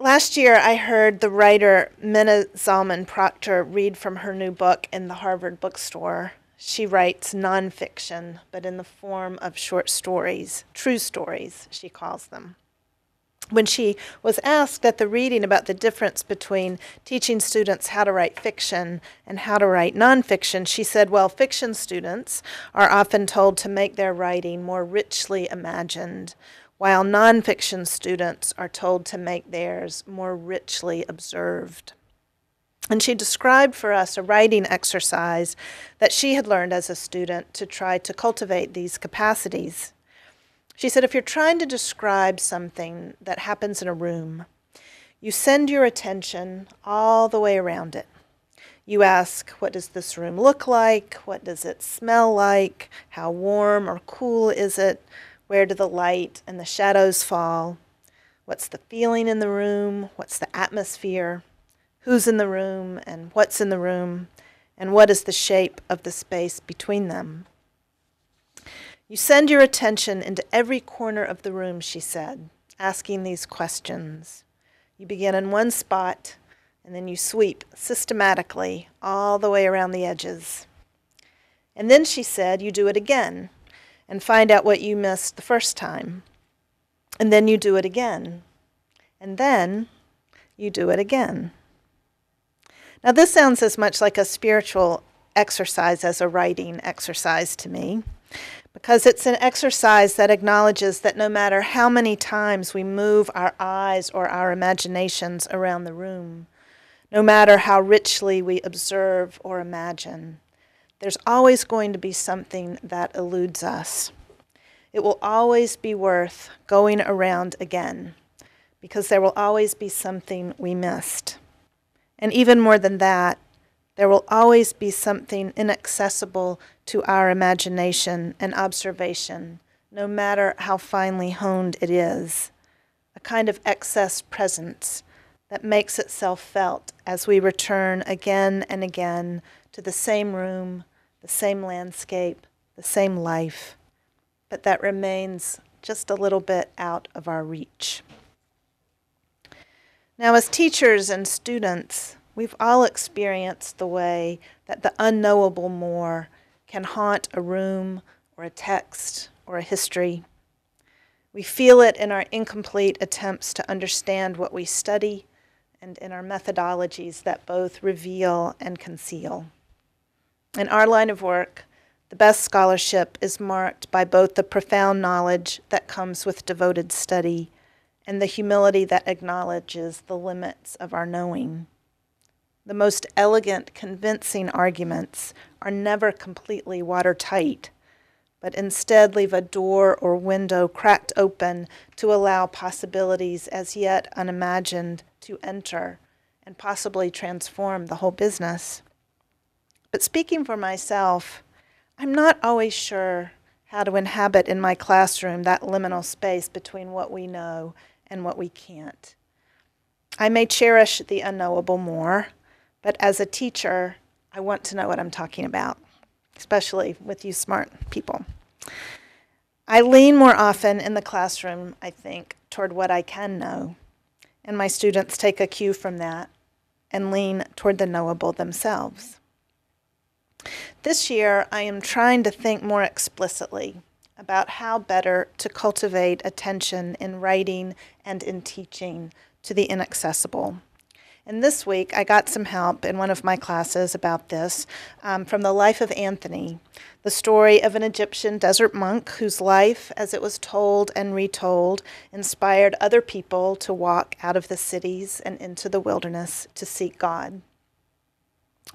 Last year, I heard the writer Minna Zalman Proctor read from her new book in the Harvard bookstore. She writes nonfiction, but in the form of short stories, true stories, she calls them. When she was asked at the reading about the difference between teaching students how to write fiction and how to write nonfiction, she said, well, fiction students are often told to make their writing more richly imagined, while nonfiction students are told to make theirs more richly observed. And she described for us a writing exercise that she had learned as a student to try to cultivate these capacities. She said, if you're trying to describe something that happens in a room, you send your attention all the way around it. You ask, what does this room look like? What does it smell like? How warm or cool is it? Where do the light and the shadows fall? What's the feeling in the room? What's the atmosphere? Who's in the room and what's in the room? And what is the shape of the space between them? You send your attention into every corner of the room, she said, asking these questions. You begin in one spot, and then you sweep systematically all the way around the edges. And then, she said, you do it again and find out what you missed the first time. And then you do it again. And then you do it again. Now this sounds as much like a spiritual exercise as a writing exercise to me, because it's an exercise that acknowledges that no matter how many times we move our eyes or our imaginations around the room, no matter how richly we observe or imagine, there's always going to be something that eludes us. It will always be worth going around again, because there will always be something we missed. And even more than that, there will always be something inaccessible to our imagination and observation, no matter how finely honed it is, a kind of excess presence that makes itself felt as we return again and again to the same room, the same landscape, the same life, but that remains just a little bit out of our reach. Now, as teachers and students, we've all experienced the way that the unknowable more can haunt a room or a text or a history. We feel it in our incomplete attempts to understand what we study, and in our methodologies that both reveal and conceal. In our line of work, The best scholarship is marked by both the profound knowledge that comes with devoted study and the humility that acknowledges the limits of our knowing. The most elegant, convincing arguments are never completely watertight, but instead leave a door or window cracked open to allow possibilities as yet unimagined to enter and possibly transform the whole business. But speaking for myself, I'm not always sure how to inhabit in my classroom that liminal space between what we know and what we can't. I may cherish the unknowable more, but as a teacher, I want to know what I'm talking about, especially with you smart people. I lean more often in the classroom, I think, toward what I can know, and my students take a cue from that and lean toward the knowable themselves. This year, I am trying to think more explicitly about how better to cultivate attention in writing and in teaching to the inaccessible. And this week, I got some help in one of my classes about this from The Life of Anthony, the story of an Egyptian desert monk whose life, as it was told and retold, inspired other people to walk out of the cities and into the wilderness to seek God.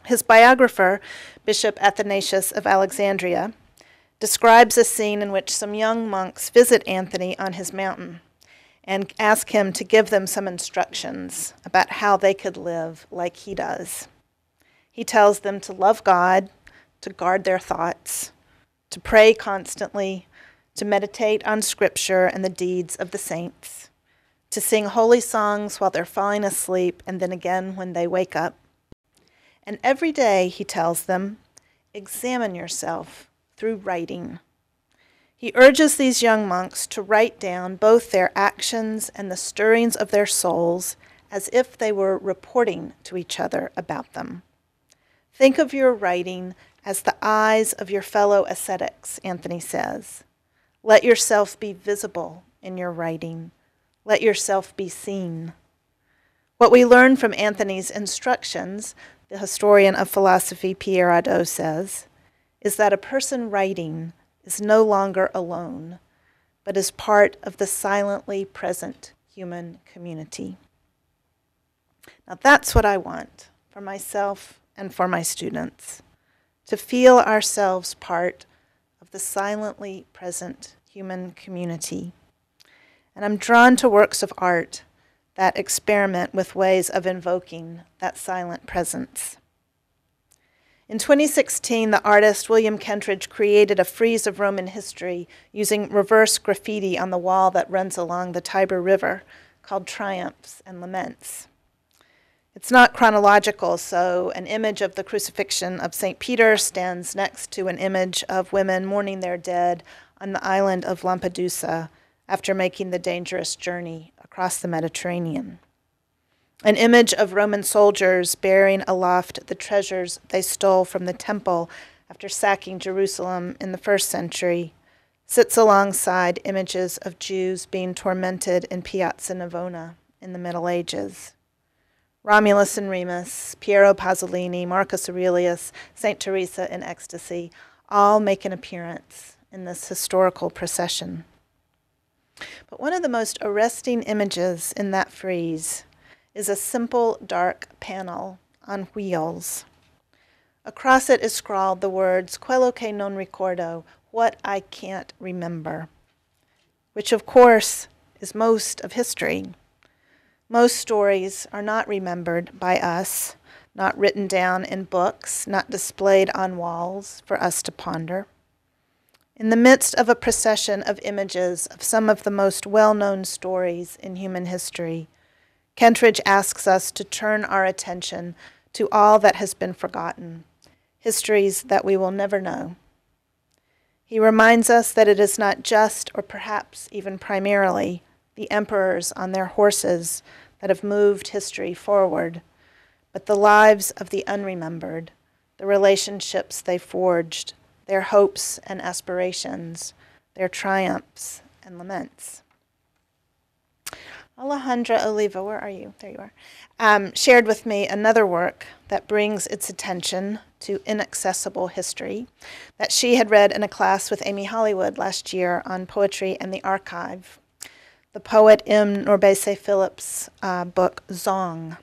His biographer, Bishop Athanasius of Alexandria, describes a scene in which some young monks visit Anthony on his mountain and ask him to give them some instructions about how they could live like he does. He tells them to love God, to guard their thoughts, to pray constantly, to meditate on scripture and the deeds of the saints, to sing holy songs while they're falling asleep and then again when they wake up. And every day, he tells them, examine yourself through writing. He urges these young monks to write down both their actions and the stirrings of their souls as if they were reporting to each other about them. Think of your writing as the eyes of your fellow ascetics, Anthony says. Let yourself be visible in your writing. Let yourself be seen. What we learn from Anthony's instructions, the historian of philosophy Pierre Hadot says, is that a person writing is no longer alone, but is part of the silently present human community. Now that's what I want for myself and for my students, to feel ourselves part of the silently present human community. And I'm drawn to works of art that experiment with ways of invoking that silent presence. In 2016, the artist William Kentridge created a frieze of Roman history using reverse graffiti on the wall that runs along the Tiber River called Triumphs and Laments. It's not chronological, so an image of the crucifixion of St. Peter stands next to an image of women mourning their dead on the island of Lampedusa after making the dangerous journey across the Mediterranean. An image of Roman soldiers bearing aloft the treasures they stole from the temple after sacking Jerusalem in the 1st century sits alongside images of Jews being tormented in Piazza Navona in the Middle Ages. Romulus and Remus, Piero Pasolini, Marcus Aurelius, St. Teresa in ecstasy, all make an appearance in this historical procession. But one of the most arresting images in that frieze is a simple dark panel on wheels. Across it is scrawled the words, quello che non ricordo, what I can't remember, which of course is most of history. Most stories are not remembered by us, not written down in books, not displayed on walls for us to ponder. In the midst of a procession of images of some of the most well-known stories in human history, Kentridge asks us to turn our attention to all that has been forgotten, histories that we will never know. He reminds us that it is not just, or perhaps even primarily, the emperors on their horses that have moved history forward, but the lives of the unremembered, the relationships they forged, their hopes and aspirations, their triumphs and laments. Alejandra Oliva, where are you? There you are. Shared with me another work that brings its attention to inaccessible history that she had read in a class with Amy Hollywood last year on poetry and the archive. The poet M. Norbese Phillips' book, Zong.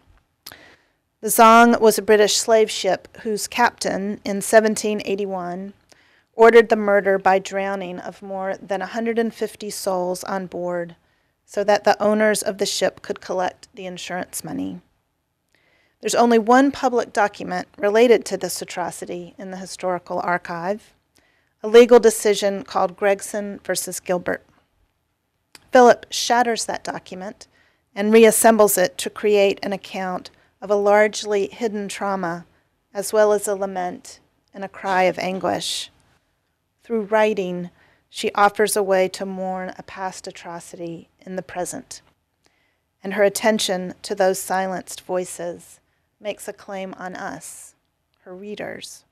The Zong was a British slave ship whose captain, in 1781, ordered the murder by drowning of more than 150 souls on board, so that the owners of the ship could collect the insurance money. There's only one public document related to this atrocity in the historical archive, a legal decision called Gregson versus Gilbert. Philip shatters that document and reassembles it to create an account of a largely hidden trauma, as well as a lament and a cry of anguish. Through writing, she offers a way to mourn a past atrocity in the present, and her attention to those silenced voices makes a claim on us, her readers.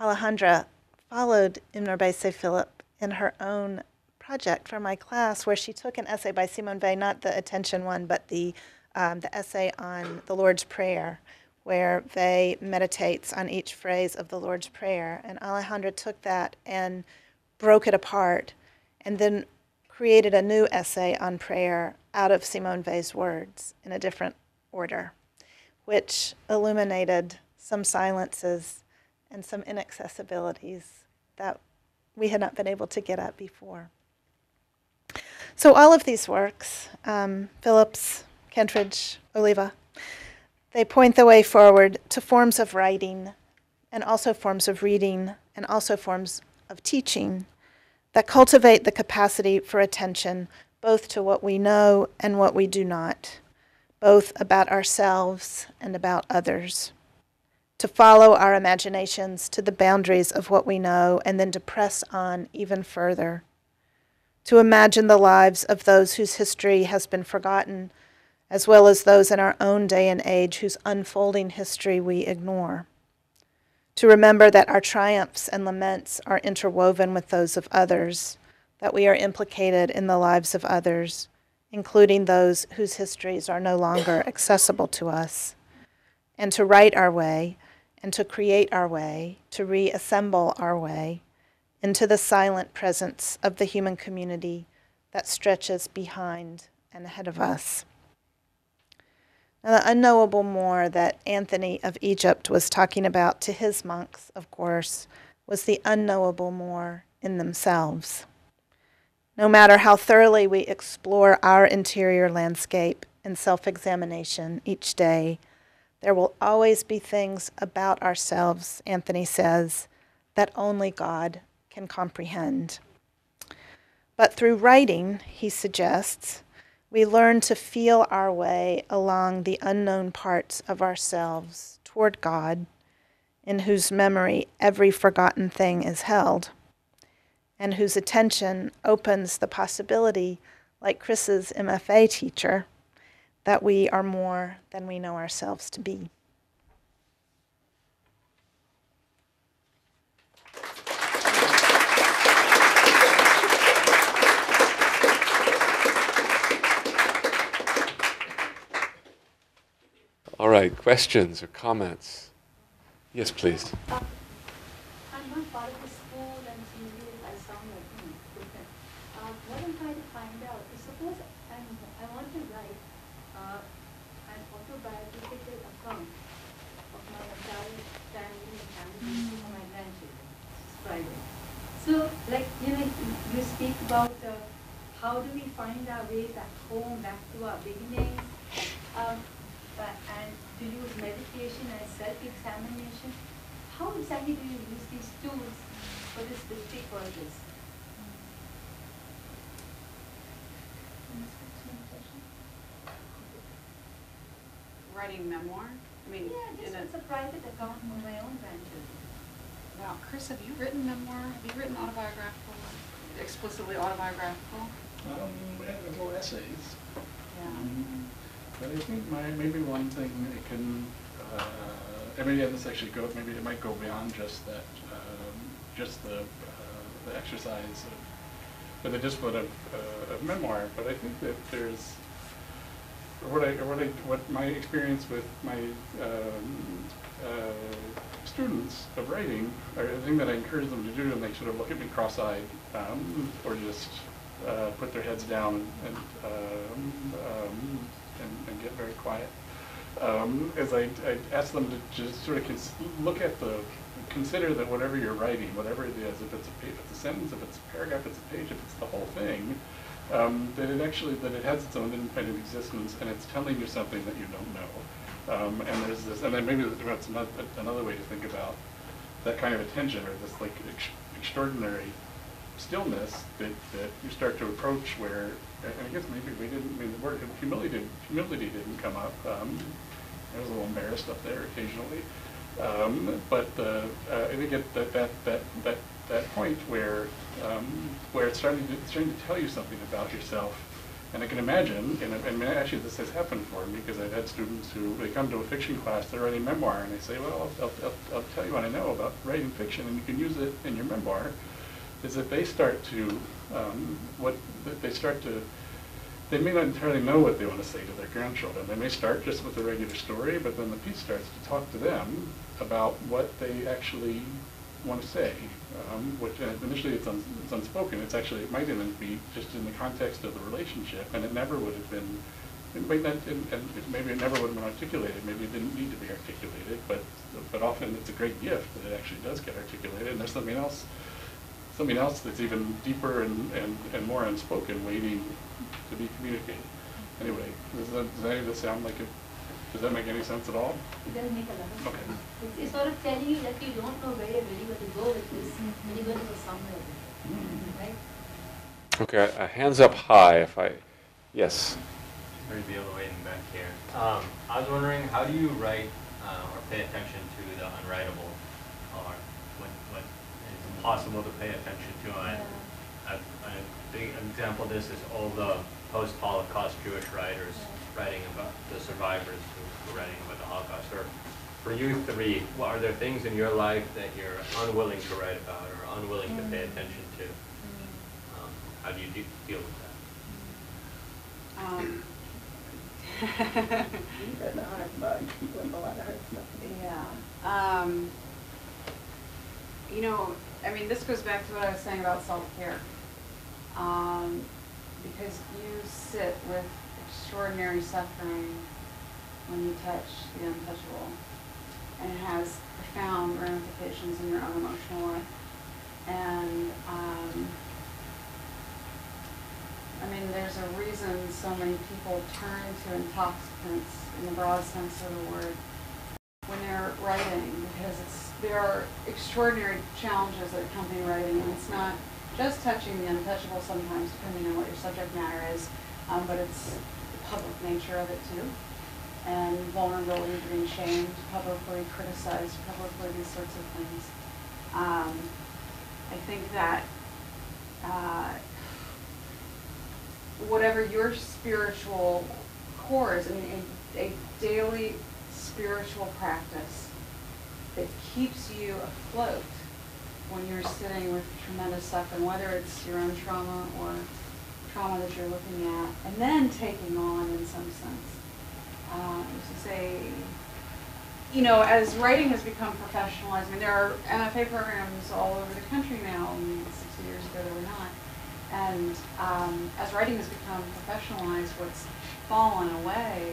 Alejandra followed M. Norbese Phillips in her own project for my class, where she took an essay by Simone Weil, not the attention one, but the essay on the Lord's Prayer, where Weil meditates on each phrase of the Lord's Prayer. And Alejandra took that and broke it apart and then created a new essay on prayer out of Simone Weil's words in a different order, which illuminated some silences and some inaccessibilities that we had not been able to get at before. So all of these works, Phillips, Kentridge, Oliva, they point the way forward to forms of writing and also forms of reading and also forms of teaching that cultivate the capacity for attention both to what we know and what we do not, both about ourselves and about others, to follow our imaginations to the boundaries of what we know and then to press on even further, to imagine the lives of those whose history has been forgotten, as well as those in our own day and age whose unfolding history we ignore, to remember that our triumphs and laments are interwoven with those of others, that we are implicated in the lives of others, including those whose histories are no longer accessible to us, and to write our way and to create our way, to reassemble our way into the silent presence of the human community that stretches behind and ahead of us. Now, the unknowable more that Anthony of Egypt was talking about to his monks, of course, was the unknowable more in themselves. No matter how thoroughly we explore our interior landscape in self-examination each day, there will always be things about ourselves, Anthony says, that only God can comprehend. But through writing, he suggests, we learn to feel our way along the unknown parts of ourselves toward God, in whose memory every forgotten thing is held, and whose attention opens the possibility, like Chris's MFA teacher, that we are more than we know ourselves to be. All right, questions or comments? Yes, please. I'm not part of the school and usually I sound like me. What I'm trying to find out is, suppose I want to write an autobiographical account of my entire family and family for my grandchildren. It's private. So, like, you know, you speak about how do we find our way back home, back to our beginnings. And to use meditation and self-examination. How exactly do you use these tools for this specific purpose? Writing memoir? I mean, yeah, this is a private account for my own grandchildren. Wow, Chris, have you written memoir? Have you written autobiographical? Explicitly autobiographical? We have little essays. Yeah. But I think maybe one thing it can, maybe it might go beyond just that, just the exercise, or the discipline of memoir. But I think that there's what my experience with my students of writing, or the thing that I encourage them to do when they sort of look at me cross-eyed, or just put their heads down and get very quiet, is I ask them to just sort of consider that whatever you're writing, whatever it is, if it's a sentence, if it's a paragraph, if it's a page, if it's the whole thing, that it has its own independent existence, and it's telling you something that you don't know. And there's this, and then maybe that's another way to think about that kind of attention, or this like extraordinary stillness that you start to approach where, and I guess maybe we didn't mean the word, humility didn't come up. I was a little embarrassed up there occasionally. I think at that point where it's starting to tell you something about yourself, and I can imagine, and actually this has happened for me because I've had students who they come to a fiction class, they're writing memoir, and they say, well, I'll tell you what I know about writing fiction, and you can use it in your memoir. Is that they start to they may not entirely know what they want to say to their grandchildren. They may start just with a regular story, but then the piece starts to talk to them about what they actually want to say. Which initially it's unspoken. It's actually, it might even be just in the context of the relationship, and it never would have been, maybe it never would have been articulated. Maybe it didn't need to be articulated, but often it's a great gift that it actually does get articulated, and there's something else that's even deeper and more unspoken waiting to be communicated. Anyway, does any of this sound like it? Does that make any sense at all? It doesn't make a lot of sense. Okay. It's sort of telling you that you don't know where you're really going to go with this, but you're going to go somewhere, right? Okay, hands up high if I, yes. Maybe the other way in the back here. I was wondering, how do you write or pay attention to the unwritable, or what is impossible to pay attention to? An example of this is all the post-Holocaust Jewish writers writing about the survivors who were writing about the Holocaust. Or for you three, well, are there things in your life that you're unwilling to write about or unwilling to pay attention to? How do you deal with that? That's a hard bug with a lot of hard stuff. Yeah. You know, I mean, this goes back to what I was saying about self-care. Because you sit with extraordinary suffering when you touch the untouchable, and it has profound ramifications in your own emotional life. And I mean, there's a reason so many people turn to intoxicants in the broad sense of the word when they're writing, because there are extraordinary challenges that accompany writing, and it's not just touching the untouchable sometimes, depending on what your subject matter is, but it's the public nature of it too, and vulnerability to being shamed, publicly criticized, publicly these sorts of things. I think that whatever your spiritual core is, I mean, a daily spiritual practice that keeps you afloat when you're sitting with tremendous suffering, whether it's your own trauma or trauma that you're looking at, and then taking on in some sense. It's a, you know, as writing has become professionalized, I mean, there are MFA programs all over the country now, I mean, 60 years ago there were not. And as writing has become professionalized, what's fallen away,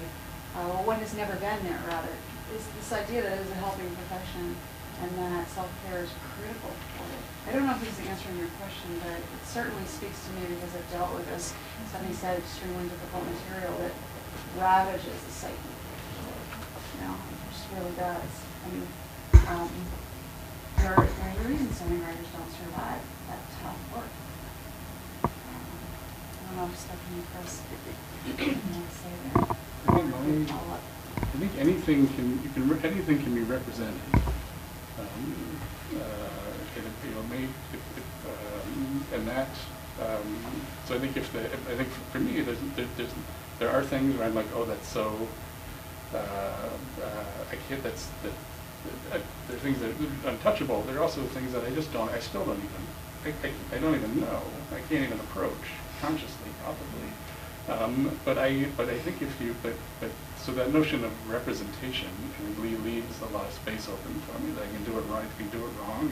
or what has never been there, rather, is this idea that it is a helping profession, and that self-care is critical for it. I don't know if this is answering your question, but it certainly speaks to me because I've dealt with this, something said, extremely difficult material that ravages the psyche. You know, it just really does. I mean, there are reasons so many writers don't survive that tough work. I don't know if Stephanie Paulsell can say that. I think anything can be represented. So I think I think for me there are things where I'm like, oh, that's so I can't, there are things that are untouchable. There are also things that I still don't even know. I can't even approach consciously, probably. But so that notion of representation really leaves a lot of space open for me. That I can do it right, I can do it wrong,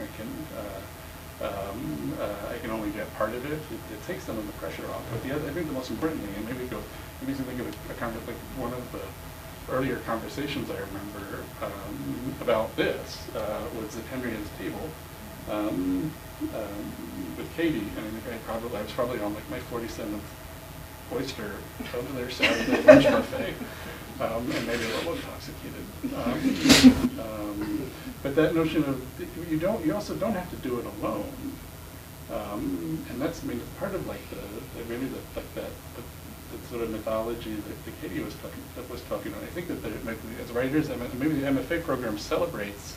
I can only get part of it. It takes some of the pressure off. But the other, I think the most important thing, and maybe it makes me think of a kind of like one of the earlier conversations I remember about this was at Henrietta's table with Katie. I mean, I was probably on like my 47th oyster over there Saturday lunch buffet, and maybe a little intoxicated. But that notion of you also don't have to do it alone, and that's, I mean, part of like the sort of mythology that Katie was talking about. I think that as writers, maybe the MFA program celebrates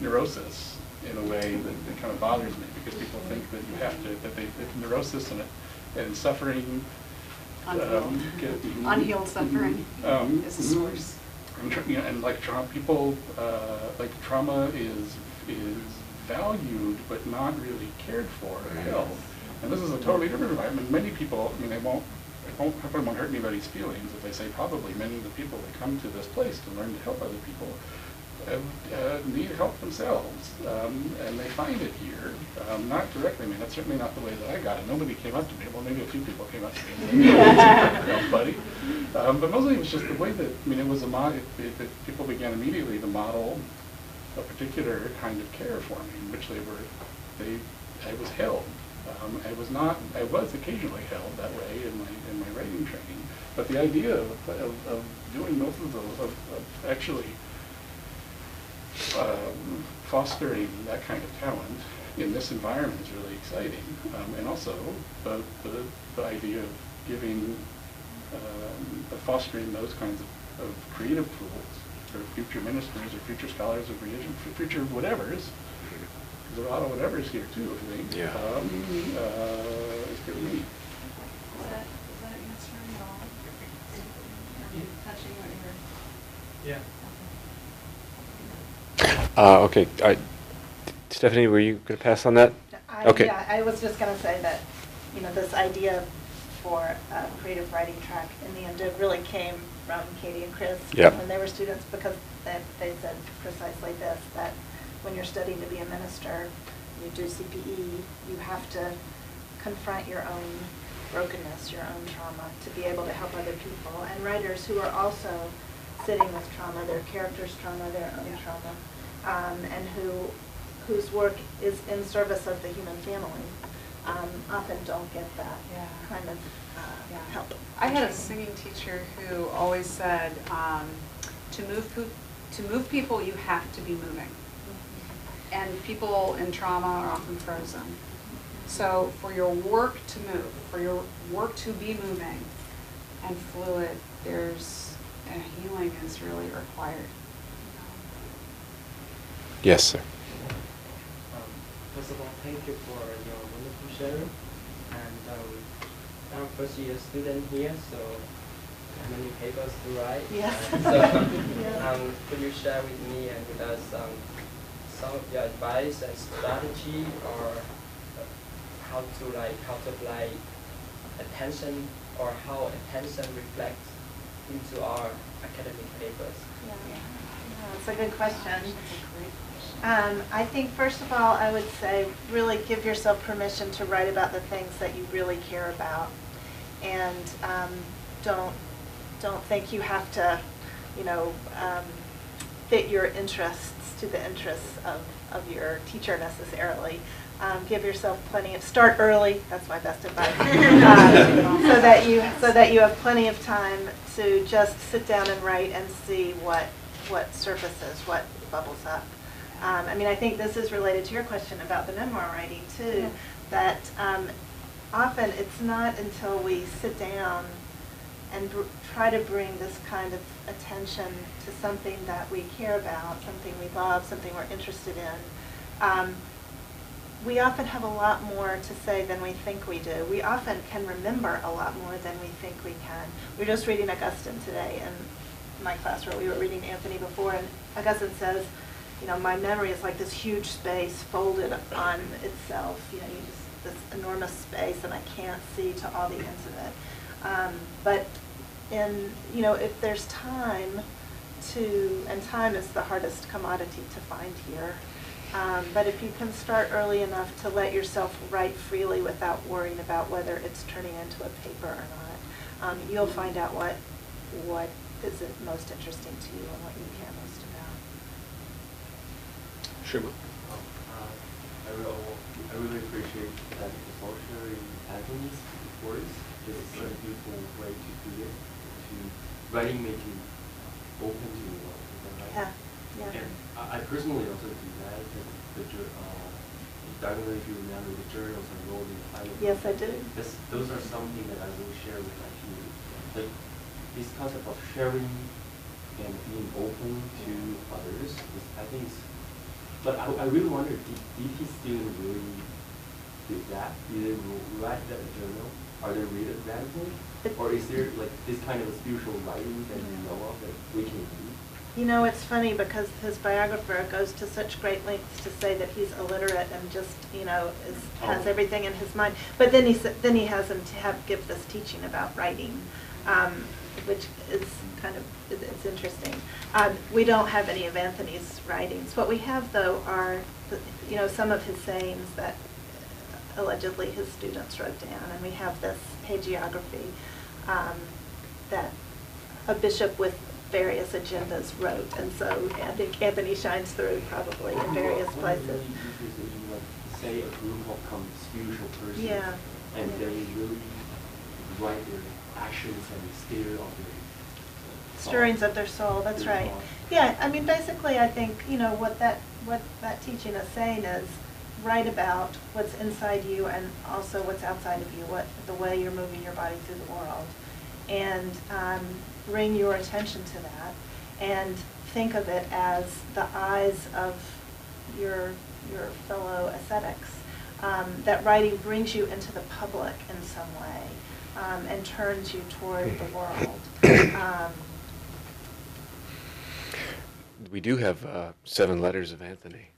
neurosis in a way that kind of bothers me, because people think that you have to, that neurosis and suffering. Unhealed suffering is a source. Trauma is valued but not really cared for or held. And this is a totally different environment. Many people, I won't hurt anybody's feelings if I say probably many of the people that come to this place to learn to help other people need help themselves, and they find it here, not directly. I mean, that's certainly not the way that I got it. Nobody came up to me. Well, maybe a few people came up to me. But mostly it was just the way that, it was a model that people began immediately to model a particular kind of care for me, in which I was held. I was occasionally held that way in my writing training. But the idea of doing both of those, of actually fostering that kind of talent in this environment is really exciting, and also the idea of giving, of fostering those kinds of creative tools for future ministers or future scholars of religion, for future whatevers. There's a lot of whatevers here too, I think. Yeah. It's pretty neat. Is that answering at all? Are you touching what you heard? Yeah. Okay, Stephanie, were you going to pass on that? Okay. Yeah, I was just going to say that, this idea for a creative writing track in the MDiv really came from Katie and Chris when they were students, because they said precisely this, that when you're studying to be a minister, you do CPE, you have to confront your own brokenness, your own trauma, to be able to help other people. And writers who are also sitting with trauma, their characters' trauma, their own trauma, and whose work is in service of the human family, often don't get that kind of help. I had a singing teacher who always said, to move people, you have to be moving. And people in trauma are often frozen. So for your work to move, for your work to be moving and fluid, healing is really required. Yes, sir. First of all, thank you for your wonderful sharing. And I'm a first-year student here, so many papers to write. Yes. Could you share with me and with us some of your advice and strategy, or how to apply attention, or how attention reflects into our academic papers? Yeah, that's a good question. I think, first of all, I would say really give yourself permission to write about the things that you really care about, and don't think you have to, fit your interests to the interests of your teacher necessarily. Give yourself plenty of, start early, that's my best advice, so that you have plenty of time to just sit down and write and see what surfaces, what bubbles up. I think this is related to your question about the memoir writing too, that often it's not until we sit down and try to bring this kind of attention to something that we care about, something we love, something we're interested in, we often have a lot more to say than we think we do. We often can remember a lot more than we think we can. We were just reading Augustine today in my class, where we were reading Anthony before, and Augustine says, my memory is like this huge space folded on itself, this enormous space, and I can't see to all the ends of it. But in, you know, if there's time to, and time is the hardest commodity to find here, but if you can start early enough to let yourself write freely without worrying about whether it's turning into a paper or not, you'll find out what is most interesting to you and what you care most about. Sure. I really appreciate that culture in Athens before this. This is a beautiful way to do it, to writing making open to the world. Right? Yeah, yeah. And I personally also do that. I don't know if you remember the journals I wrote in the pilot. Yes, I do. Those are something that I will share with my students. Like this concept of sharing and being open to others, is, I think it's, but I really wonder, did his students really do that? Did they write that journal? Are they really advancing? Or is there like this kind of a spiritual writing that you know of that we can read? You know, it's funny because his biographer goes to such great lengths to say that he's illiterate and just, you know, has everything in his mind. But then he has him to give this teaching about writing, which is kind of, it's interesting. We don't have any of Anthony's writings. What we have, though, are, you know, some of his sayings that allegedly his students wrote down, and we have this hagiography that a bishop with various agendas wrote, and so I think Anthony shines through probably in various places. Say a group of spiritual persons, and they really write their actions and stirrings of their soul. That's right. Yeah, I mean, basically, I think you know what that teaching is saying is write about what's inside you and also what's outside of you, the way you're moving your body through the world, and bring your attention to that, and think of it as the eyes of your fellow ascetics. That writing brings you into the public in some way. And turns you toward the world. We do have 7 letters of Anthony.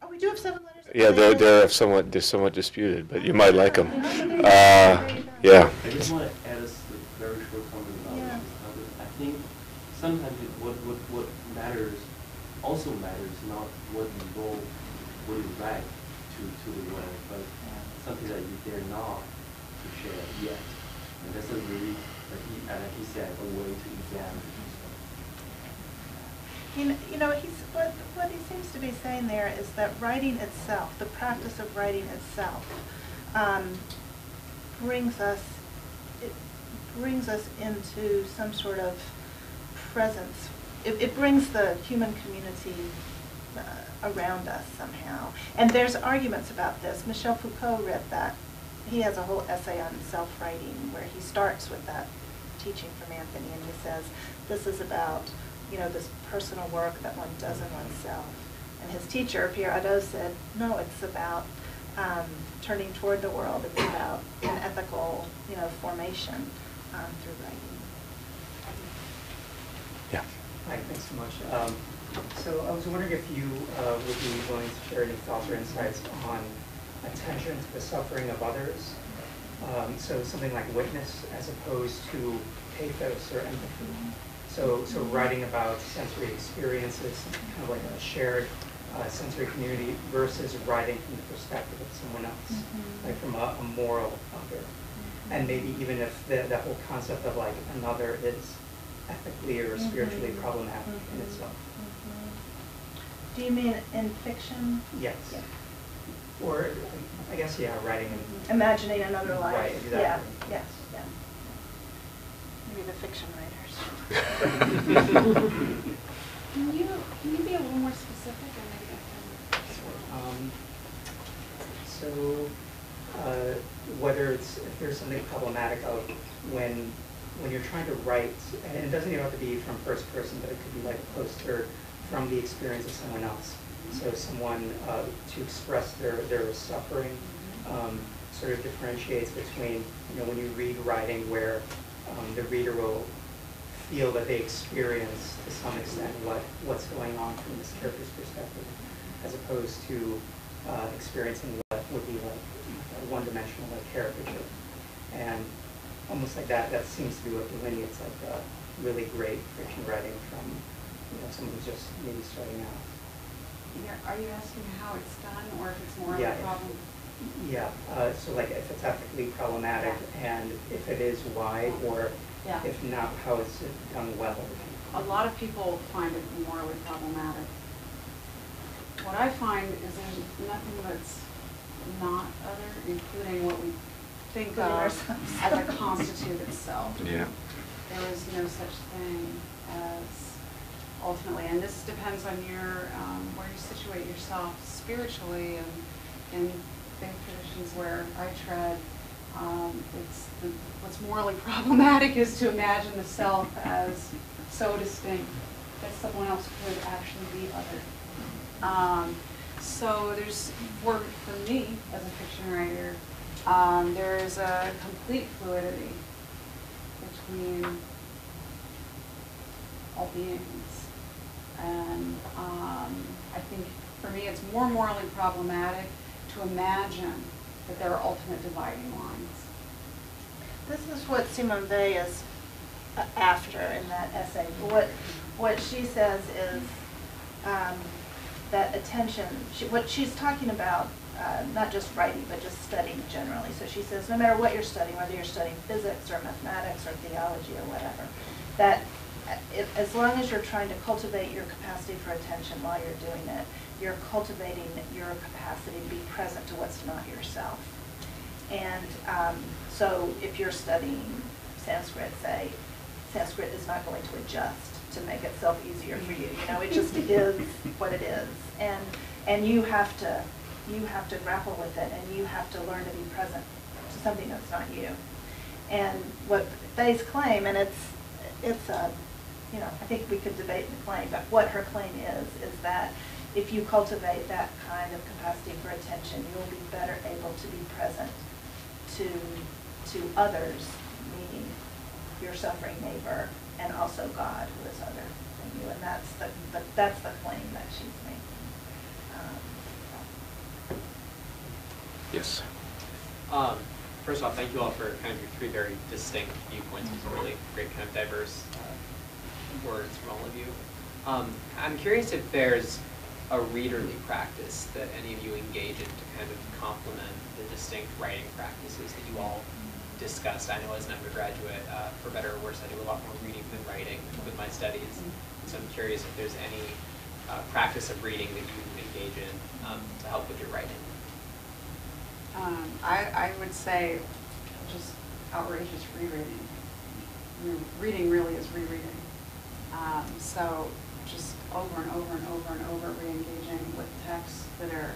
Oh, we do have 7 letters. Yeah, they're somewhat disputed, but you might like them. Yeah. I just want to add a very short comment about this. I think sometimes what matters also matters not what you go, what you write to the world, but something that you dare not to share yet. And that's a really, like he said, a way to examine himself. You know, what he seems to be saying there is that writing itself, the practice of writing itself, brings us into some sort of presence. It brings the human community around us somehow. And there's arguments about this. Michel Foucault read that. He has a whole essay on self-writing where he starts with that teaching from Anthony, and he says, this is about, you know, this personal work that one does in oneself. And his teacher, Pierre Hadot, said, no, it's about turning toward the world. It's about an ethical, you know, formation through writing. Yeah. Hi, thanks so much. So I was wondering if you would be willing to share any thoughts or insights on attention to the suffering of others. So something like witness as opposed to pathos or empathy. So writing about sensory experiences, kind of like a shared sensory community versus writing from the perspective of someone else, like from a moral other. And maybe even if the whole concept of like another is ethically or spiritually problematic in itself. Do you mean in fiction? Yes. Yeah. Or, I guess, yeah, writing and imagining another life. Right, exactly. Yeah, yes, yeah. Maybe the fiction writers. Can you be a little more specific? So, whether it's, if there's something problematic of when you're trying to write, and it doesn't even have to be from first person, but it could be like a poster from the experience of someone else. So someone to express their suffering sort of differentiates between, you know, when you read writing where the reader will feel that they experience to some extent what's going on from this character's perspective, as opposed to experiencing what would be like a one-dimensional like caricature. And almost like that. That seems to be what delineates like a really great fiction writing from, you know, someone who's just maybe starting out. Yeah, are you asking how it's done, or if it's more of a problem? Yeah. So like if it's ethically problematic, and if it is, why, or if not, how it's done well. A lot of people find it morally problematic. What I find is there's nothing that's not other, including what we think of as a constitute itself. Yeah. There is no such thing as ultimately, and this depends on your where you situate yourself spiritually and faith traditions. Where I tread, it's what's morally problematic is to imagine the self as so distinct that someone else could actually be other. So there's work for me as a fiction writer. There's a complete fluidity between all beings, and I think for me it's more morally problematic to imagine that there are ultimate dividing lines. This is what Simone Weil is after in that essay. What she says is that attention, what she's talking about, not just writing, but just studying generally. So she says, no matter what you're studying, whether you're studying physics or mathematics or theology or whatever, that as long as you're trying to cultivate your capacity for attention while you're doing it, you're cultivating your capacity to be present to what's not yourself. And so if you're studying Sanskrit, say, Sanskrit is not going to adjust to make itself easier for you. You know, it just is what it is. And you have to grapple with it, and you have to learn to be present to something that's not you. And what Bay's claim, and it's a, you know, I think we could debate the claim, but what her claim is that if you cultivate that kind of capacity for attention, you'll be better able to be present to others, meaning your suffering neighbor, and also God, who is other than you, and that's the claim that she's making. Yes. First off, thank you all for kind of your three very distinct viewpoints. It was a really great kind of diverse words from all of you. I'm curious if there's a readerly practice that any of you engage in to kind of complement the distinct writing practices that you all discussed. I know as an undergraduate, for better or worse, I do a lot more reading than writing with my studies. So I'm curious if there's any practice of reading that you engage in to help with your writing. I would say just outrageous rereading. Reading really is rereading. So just over and over and over and over re-engaging with texts that are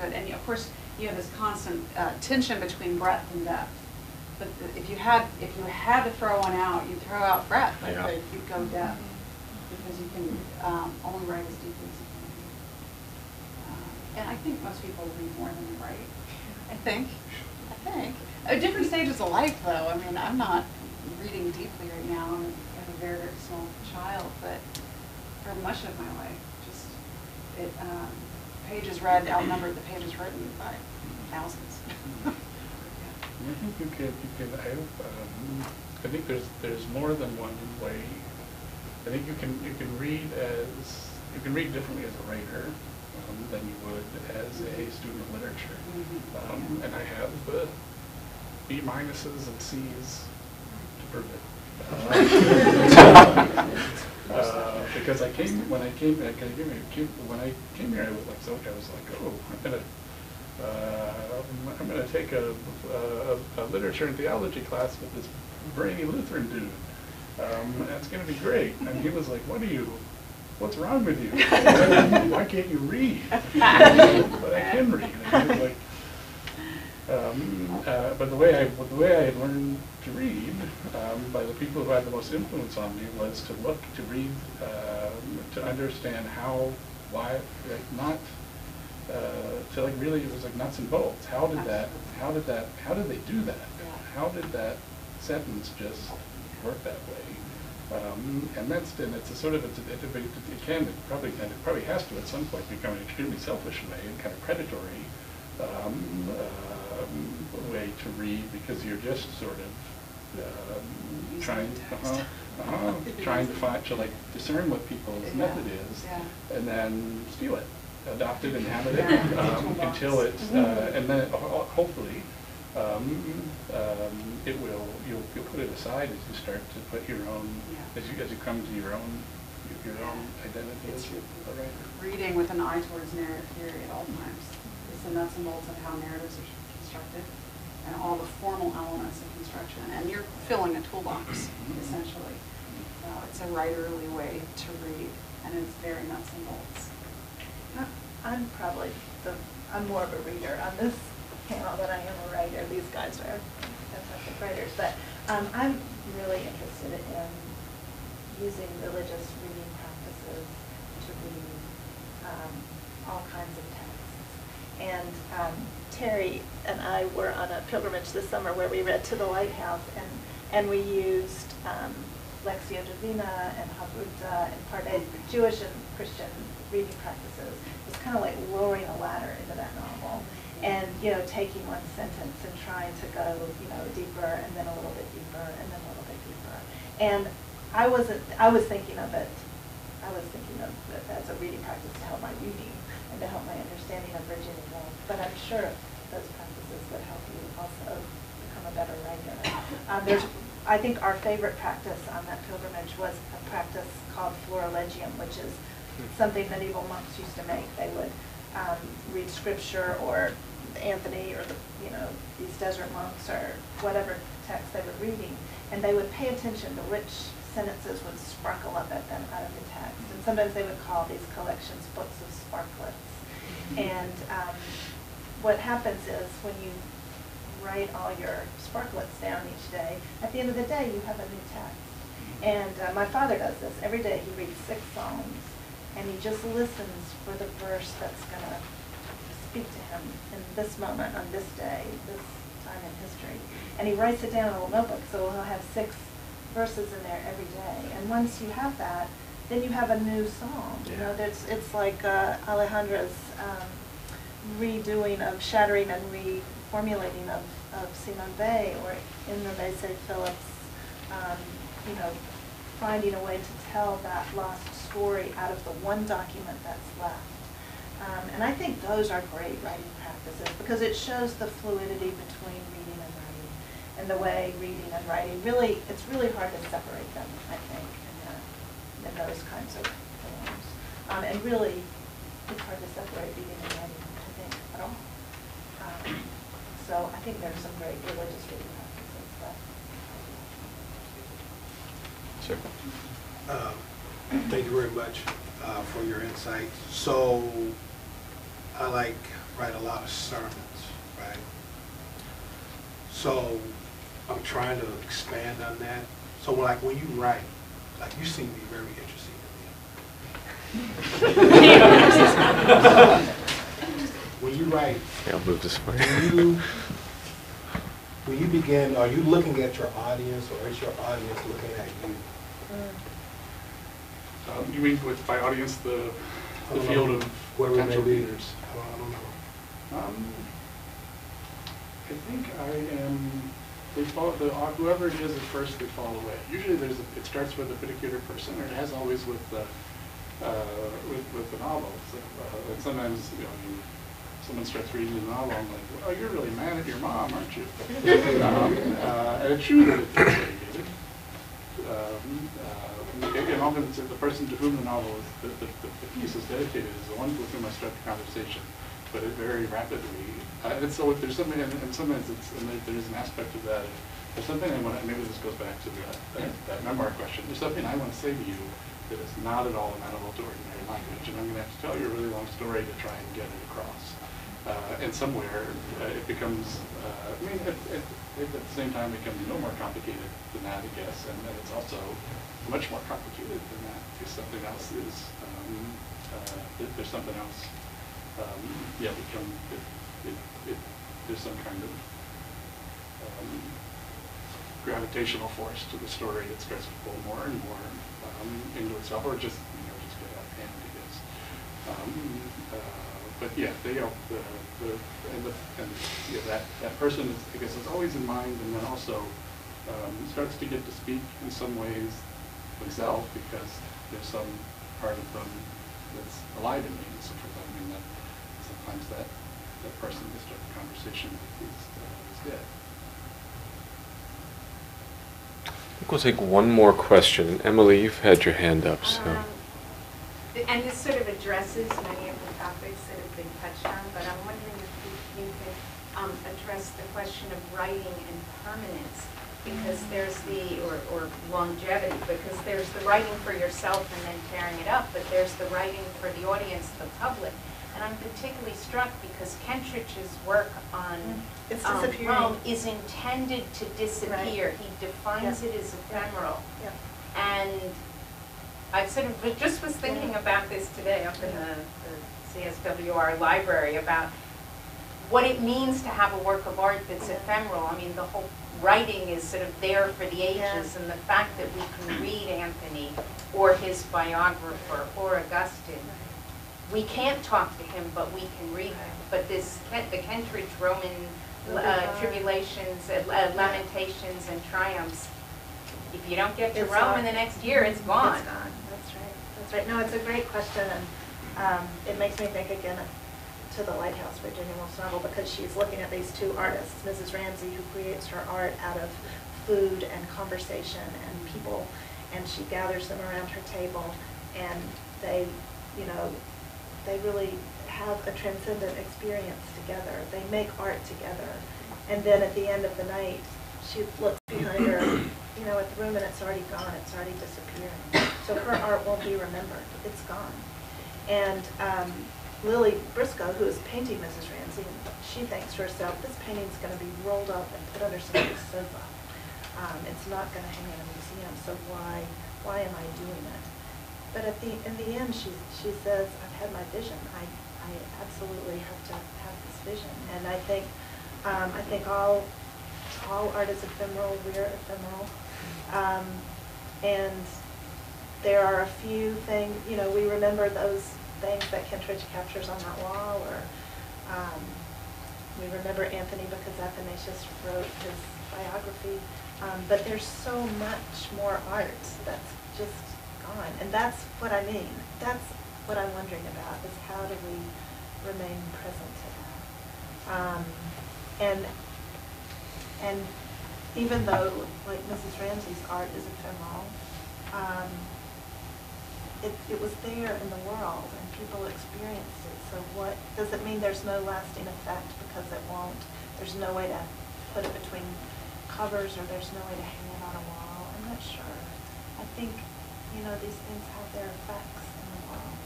good. And of course, you have this constant tension between breadth and depth. But if you had to throw one out, you'd throw out breadth, but you'd go depth, because you can only write as deeply as you can. And I think most people read more than they write. I think. At different stages of life, though. I mean, I'm not reading deeply right now. I'm a very, very small child, but for much of my life, just pages read outnumbered the pages written by thousands. I think I think there's more than one way. I think you can read differently as a writer than you would as a student of literature. And I have B- and C's to prove it. Because when I came here, I was like, oh, I'm going to take a literature and theology class with this brainy Lutheran dude. That's going to be great. And he was like, what's wrong with you? Why can't you read? But I can read. And he was like, but the way I had learned to read by the people who had the most influence on me was to look, to read, to understand how, why, like not. To like really, it was like nuts and bolts. How did they do that? How did that sentence just work that way? And it probably has to at some point become an extremely selfish way and kind of predatory way to read, because you're just sort of trying to find, to like discern what people's method is, and then steal it, adopt it, and have it until it's, and then hopefully it will, you'll put it aside as you start to put your own, as you come to your own identity as a writer. Reading with an eye towards narrative theory at all times. It's the nuts and bolts of how narratives are constructed, and all the formal elements of construction, and you're filling a toolbox, essentially. It's a writerly way to read, and it's very nuts and bolts. I'm probably, I'm more of a reader on this panel than I am a writer. These guys are fantastic writers, but I'm really interested in using religious reading practices to read all kinds of texts. And Terry and I were on a pilgrimage this summer where we read To the Lighthouse, and we used Lexio Divina and Havruta and Pardes, Jewish and Christian reading practices. It's kind of like lowering a ladder into that novel, and taking one sentence and trying to go deeper, and then a little bit deeper, and then a little bit deeper. And I was thinking of it as a reading practice to help my reading and to help my understanding of Virginia Woolf. But I'm sure those practices would help you also become a better writer. I think our favorite practice on that pilgrimage was a practice called florilegium, which is something medieval monks used to make. They would read scripture, or Anthony, or these desert monks, or whatever text they were reading, and they would pay attention to which sentences would sparkle up at them out of the text. And sometimes they would call these collections books of sparklets. And what happens is when you write all your sparklets down each day, at the end of the day you have a new text. And my father does this. Every day he reads 6 psalms, and he just listens for the verse that's going to speak to him in this moment, on this day, this time in history. And he writes it down in a little notebook, so he'll have 6 verses in there every day. And once you have that, then you have a new psalm. You know, it's like Alejandra's redoing of, shattering and reformulating of Simone Weil, or in the Bessie Phillips, finding a way to tell that lost story out of the one document that's left. And I think those are great writing practices, because it shows the fluidity between reading and writing, and the way reading and writing really, it's really hard to separate them, I think, in those kinds of forms. And really, it's hard to separate reading and writing, I think, at all. So I think there's some great religious reading practices. Sure. Thank you very much for your insight. So I write a lot of sermons, right? So I'm trying to expand on that. So when you write, you seem to be very interesting to me. When you write, I'll move this way. When you begin, are you looking at your audience, or is your audience looking at you? You mean by audience the field of potential readers? I don't know. I think I am. They follow whoever it is at first. They fall away. Usually, it starts with a particular person, or it has always with the novel. So, and sometimes someone starts reading the novel, I'm like, "Oh, you're really mad at your mom, aren't you?" And it's true that it's related. And often it's the person to whom the novel is, the piece is dedicated, is the one with whom I start the conversation, but it very rapidly. And so if there's something, and sometimes there's an aspect of that. There's something I want. Maybe this goes back to that memoir question. There's something I want to say to you that is not at all amenable to ordinary language, and I'm going to have to tell you a really long story to try and get it across. And somewhere it becomes. I mean, at the same time, it becomes no more complicated than that, I guess, and then it's also much more complicated than that because something else is. There's something else. There's some kind of gravitational force to the story that starts to pull more and more into itself, or just just get out of hand, I guess. But yeah, they are that person. I guess is always in mind, and then also starts to get to speak in some ways myself, because there's some part of them that's alive in me. So I mean, that sometimes that person can start a conversation is dead. I think we'll take one more question. Emily, you've had your hand up, so. And this sort of addresses many of the topics that have been touched on, but I'm wondering if you could address the question of writing and permanence, because there's the, or longevity, because there's the writing for yourself and then tearing it up, but there's the writing for the audience, the public. And I'm particularly struck because Kentridge's work on Rome is intended to disappear. Right. He defines it as ephemeral. Yeah. And I sort of just was thinking about this today up in the CSWR library about what it means to have a work of art that's ephemeral. I mean, the whole writing is sort of there for the ages, and the fact that we can read Anthony or his biographer or Augustine. We can't talk to him, but we can read him. But this, the Kentridge Roman tribulations, lamentations, and triumphs, if you don't get to Rome in the next year, it's gone. It's gone. That's right. That's right. No, it's a great question, and it makes me think again to the Lighthouse, Virginia Woolf's novel, because she's looking at these two artists, Mrs. Ramsey, who creates her art out of food and conversation and people, and she gathers them around her table, and they, you know, they really have a transcendent experience together. They make art together. And then at the end of the night, she looks behind her, you know, at the room, and it's already gone. It's already disappearing. So her art won't be remembered. It's gone. And Lily Briscoe, who is painting Mrs. Ramsey, she thinks to herself, this painting's going to be rolled up and put under somebody's sofa. It's not going to hang in a museum, so why am I doing that? But at in the end, she says, I've had my vision. I absolutely have to have this vision. And I think all art is ephemeral. We're ephemeral. And there are a few things, you know, we remember those things that Kentridge captures on that wall, or we remember Anthony because Athanasius wrote his biography. But there's so much more art that's just on. And that's what I mean. That's what I'm wondering about, is how do we remain present to that? And even though, like, Mrs. Ramsey's art is ephemeral, it was there in the world and people experienced it. So what does it mean there's no lasting effect, because it won't? There's no way to put it between covers, or there's no way to hang it on a wall. I'm not sure. I think, you know, these things have their effects in the world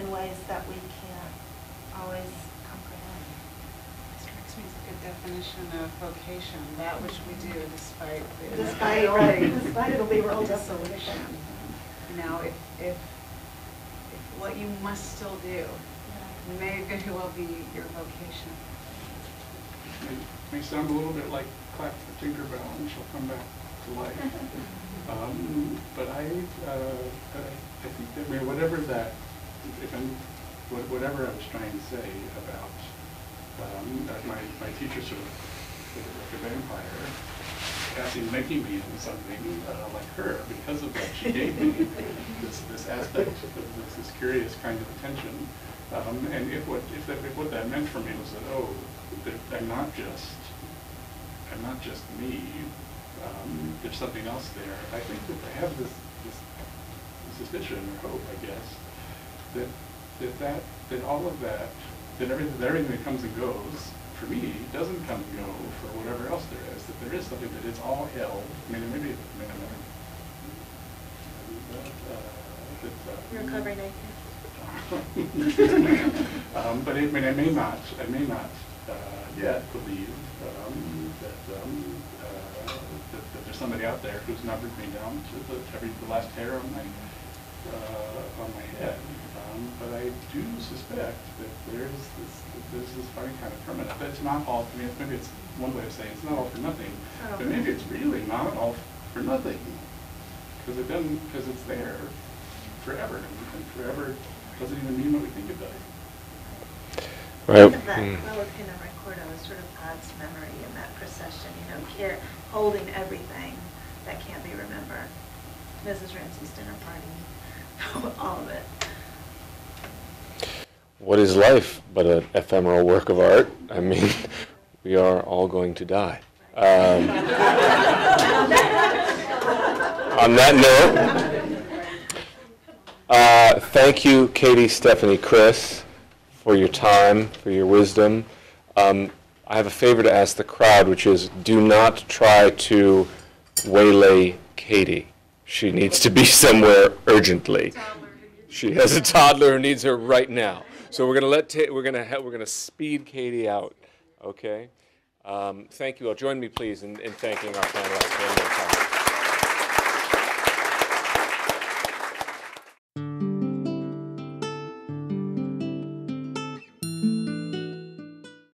in ways that we can't always comprehend. It strikes me as a good definition of vocation, that which we do despite the... Despite, right, despite it'll be rolled up. You know, if what you must still do may very well be your vocation. It may sound a little bit like clap the Tinkerbell and she'll come back to life. But I think that, I mean, whatever that, whatever I was trying to say about that, my teacher sort of like a vampire, actually making me into something like her. Because of that, she gave me this aspect of this curious kind of attention. And if what that meant for me was that, oh, I'm not just me. There's something else there. I think that I have this suspicion or hope, I guess, that all of that, that everything that comes and goes for me doesn't come and go for whatever else there is. That there is something that is all held. I mean, maybe you're covering it. But I mean, I may not yet believe that. That there's somebody out there who's numbered me down to the last hair on my head. But I do suspect that there's this funny kind of permanent. But it's not all. I mean, maybe it's one way of saying it's not all for nothing. Oh. But maybe it's really not all for nothing, because it's there forever, and forever doesn't even mean what we think about it. Right. Well, with Hannah Ricord, I was sort of God's memory in that perception. session, you know, care, holding everything that can't be remembered. Mrs. Ramsey's dinner party, all of it. What is life but an ephemeral work of art? I mean, we are all going to die. On that note, thank you, Katie, Stephanie, Chris, for your time, for your wisdom. I have a favor to ask the crowd, which is do not try to waylay Katie. She needs to be somewhere urgently. She has a toddler who needs her right now. So we're gonna speed Katie out. Okay. Thank you all. Join me, please, in thanking our panelists.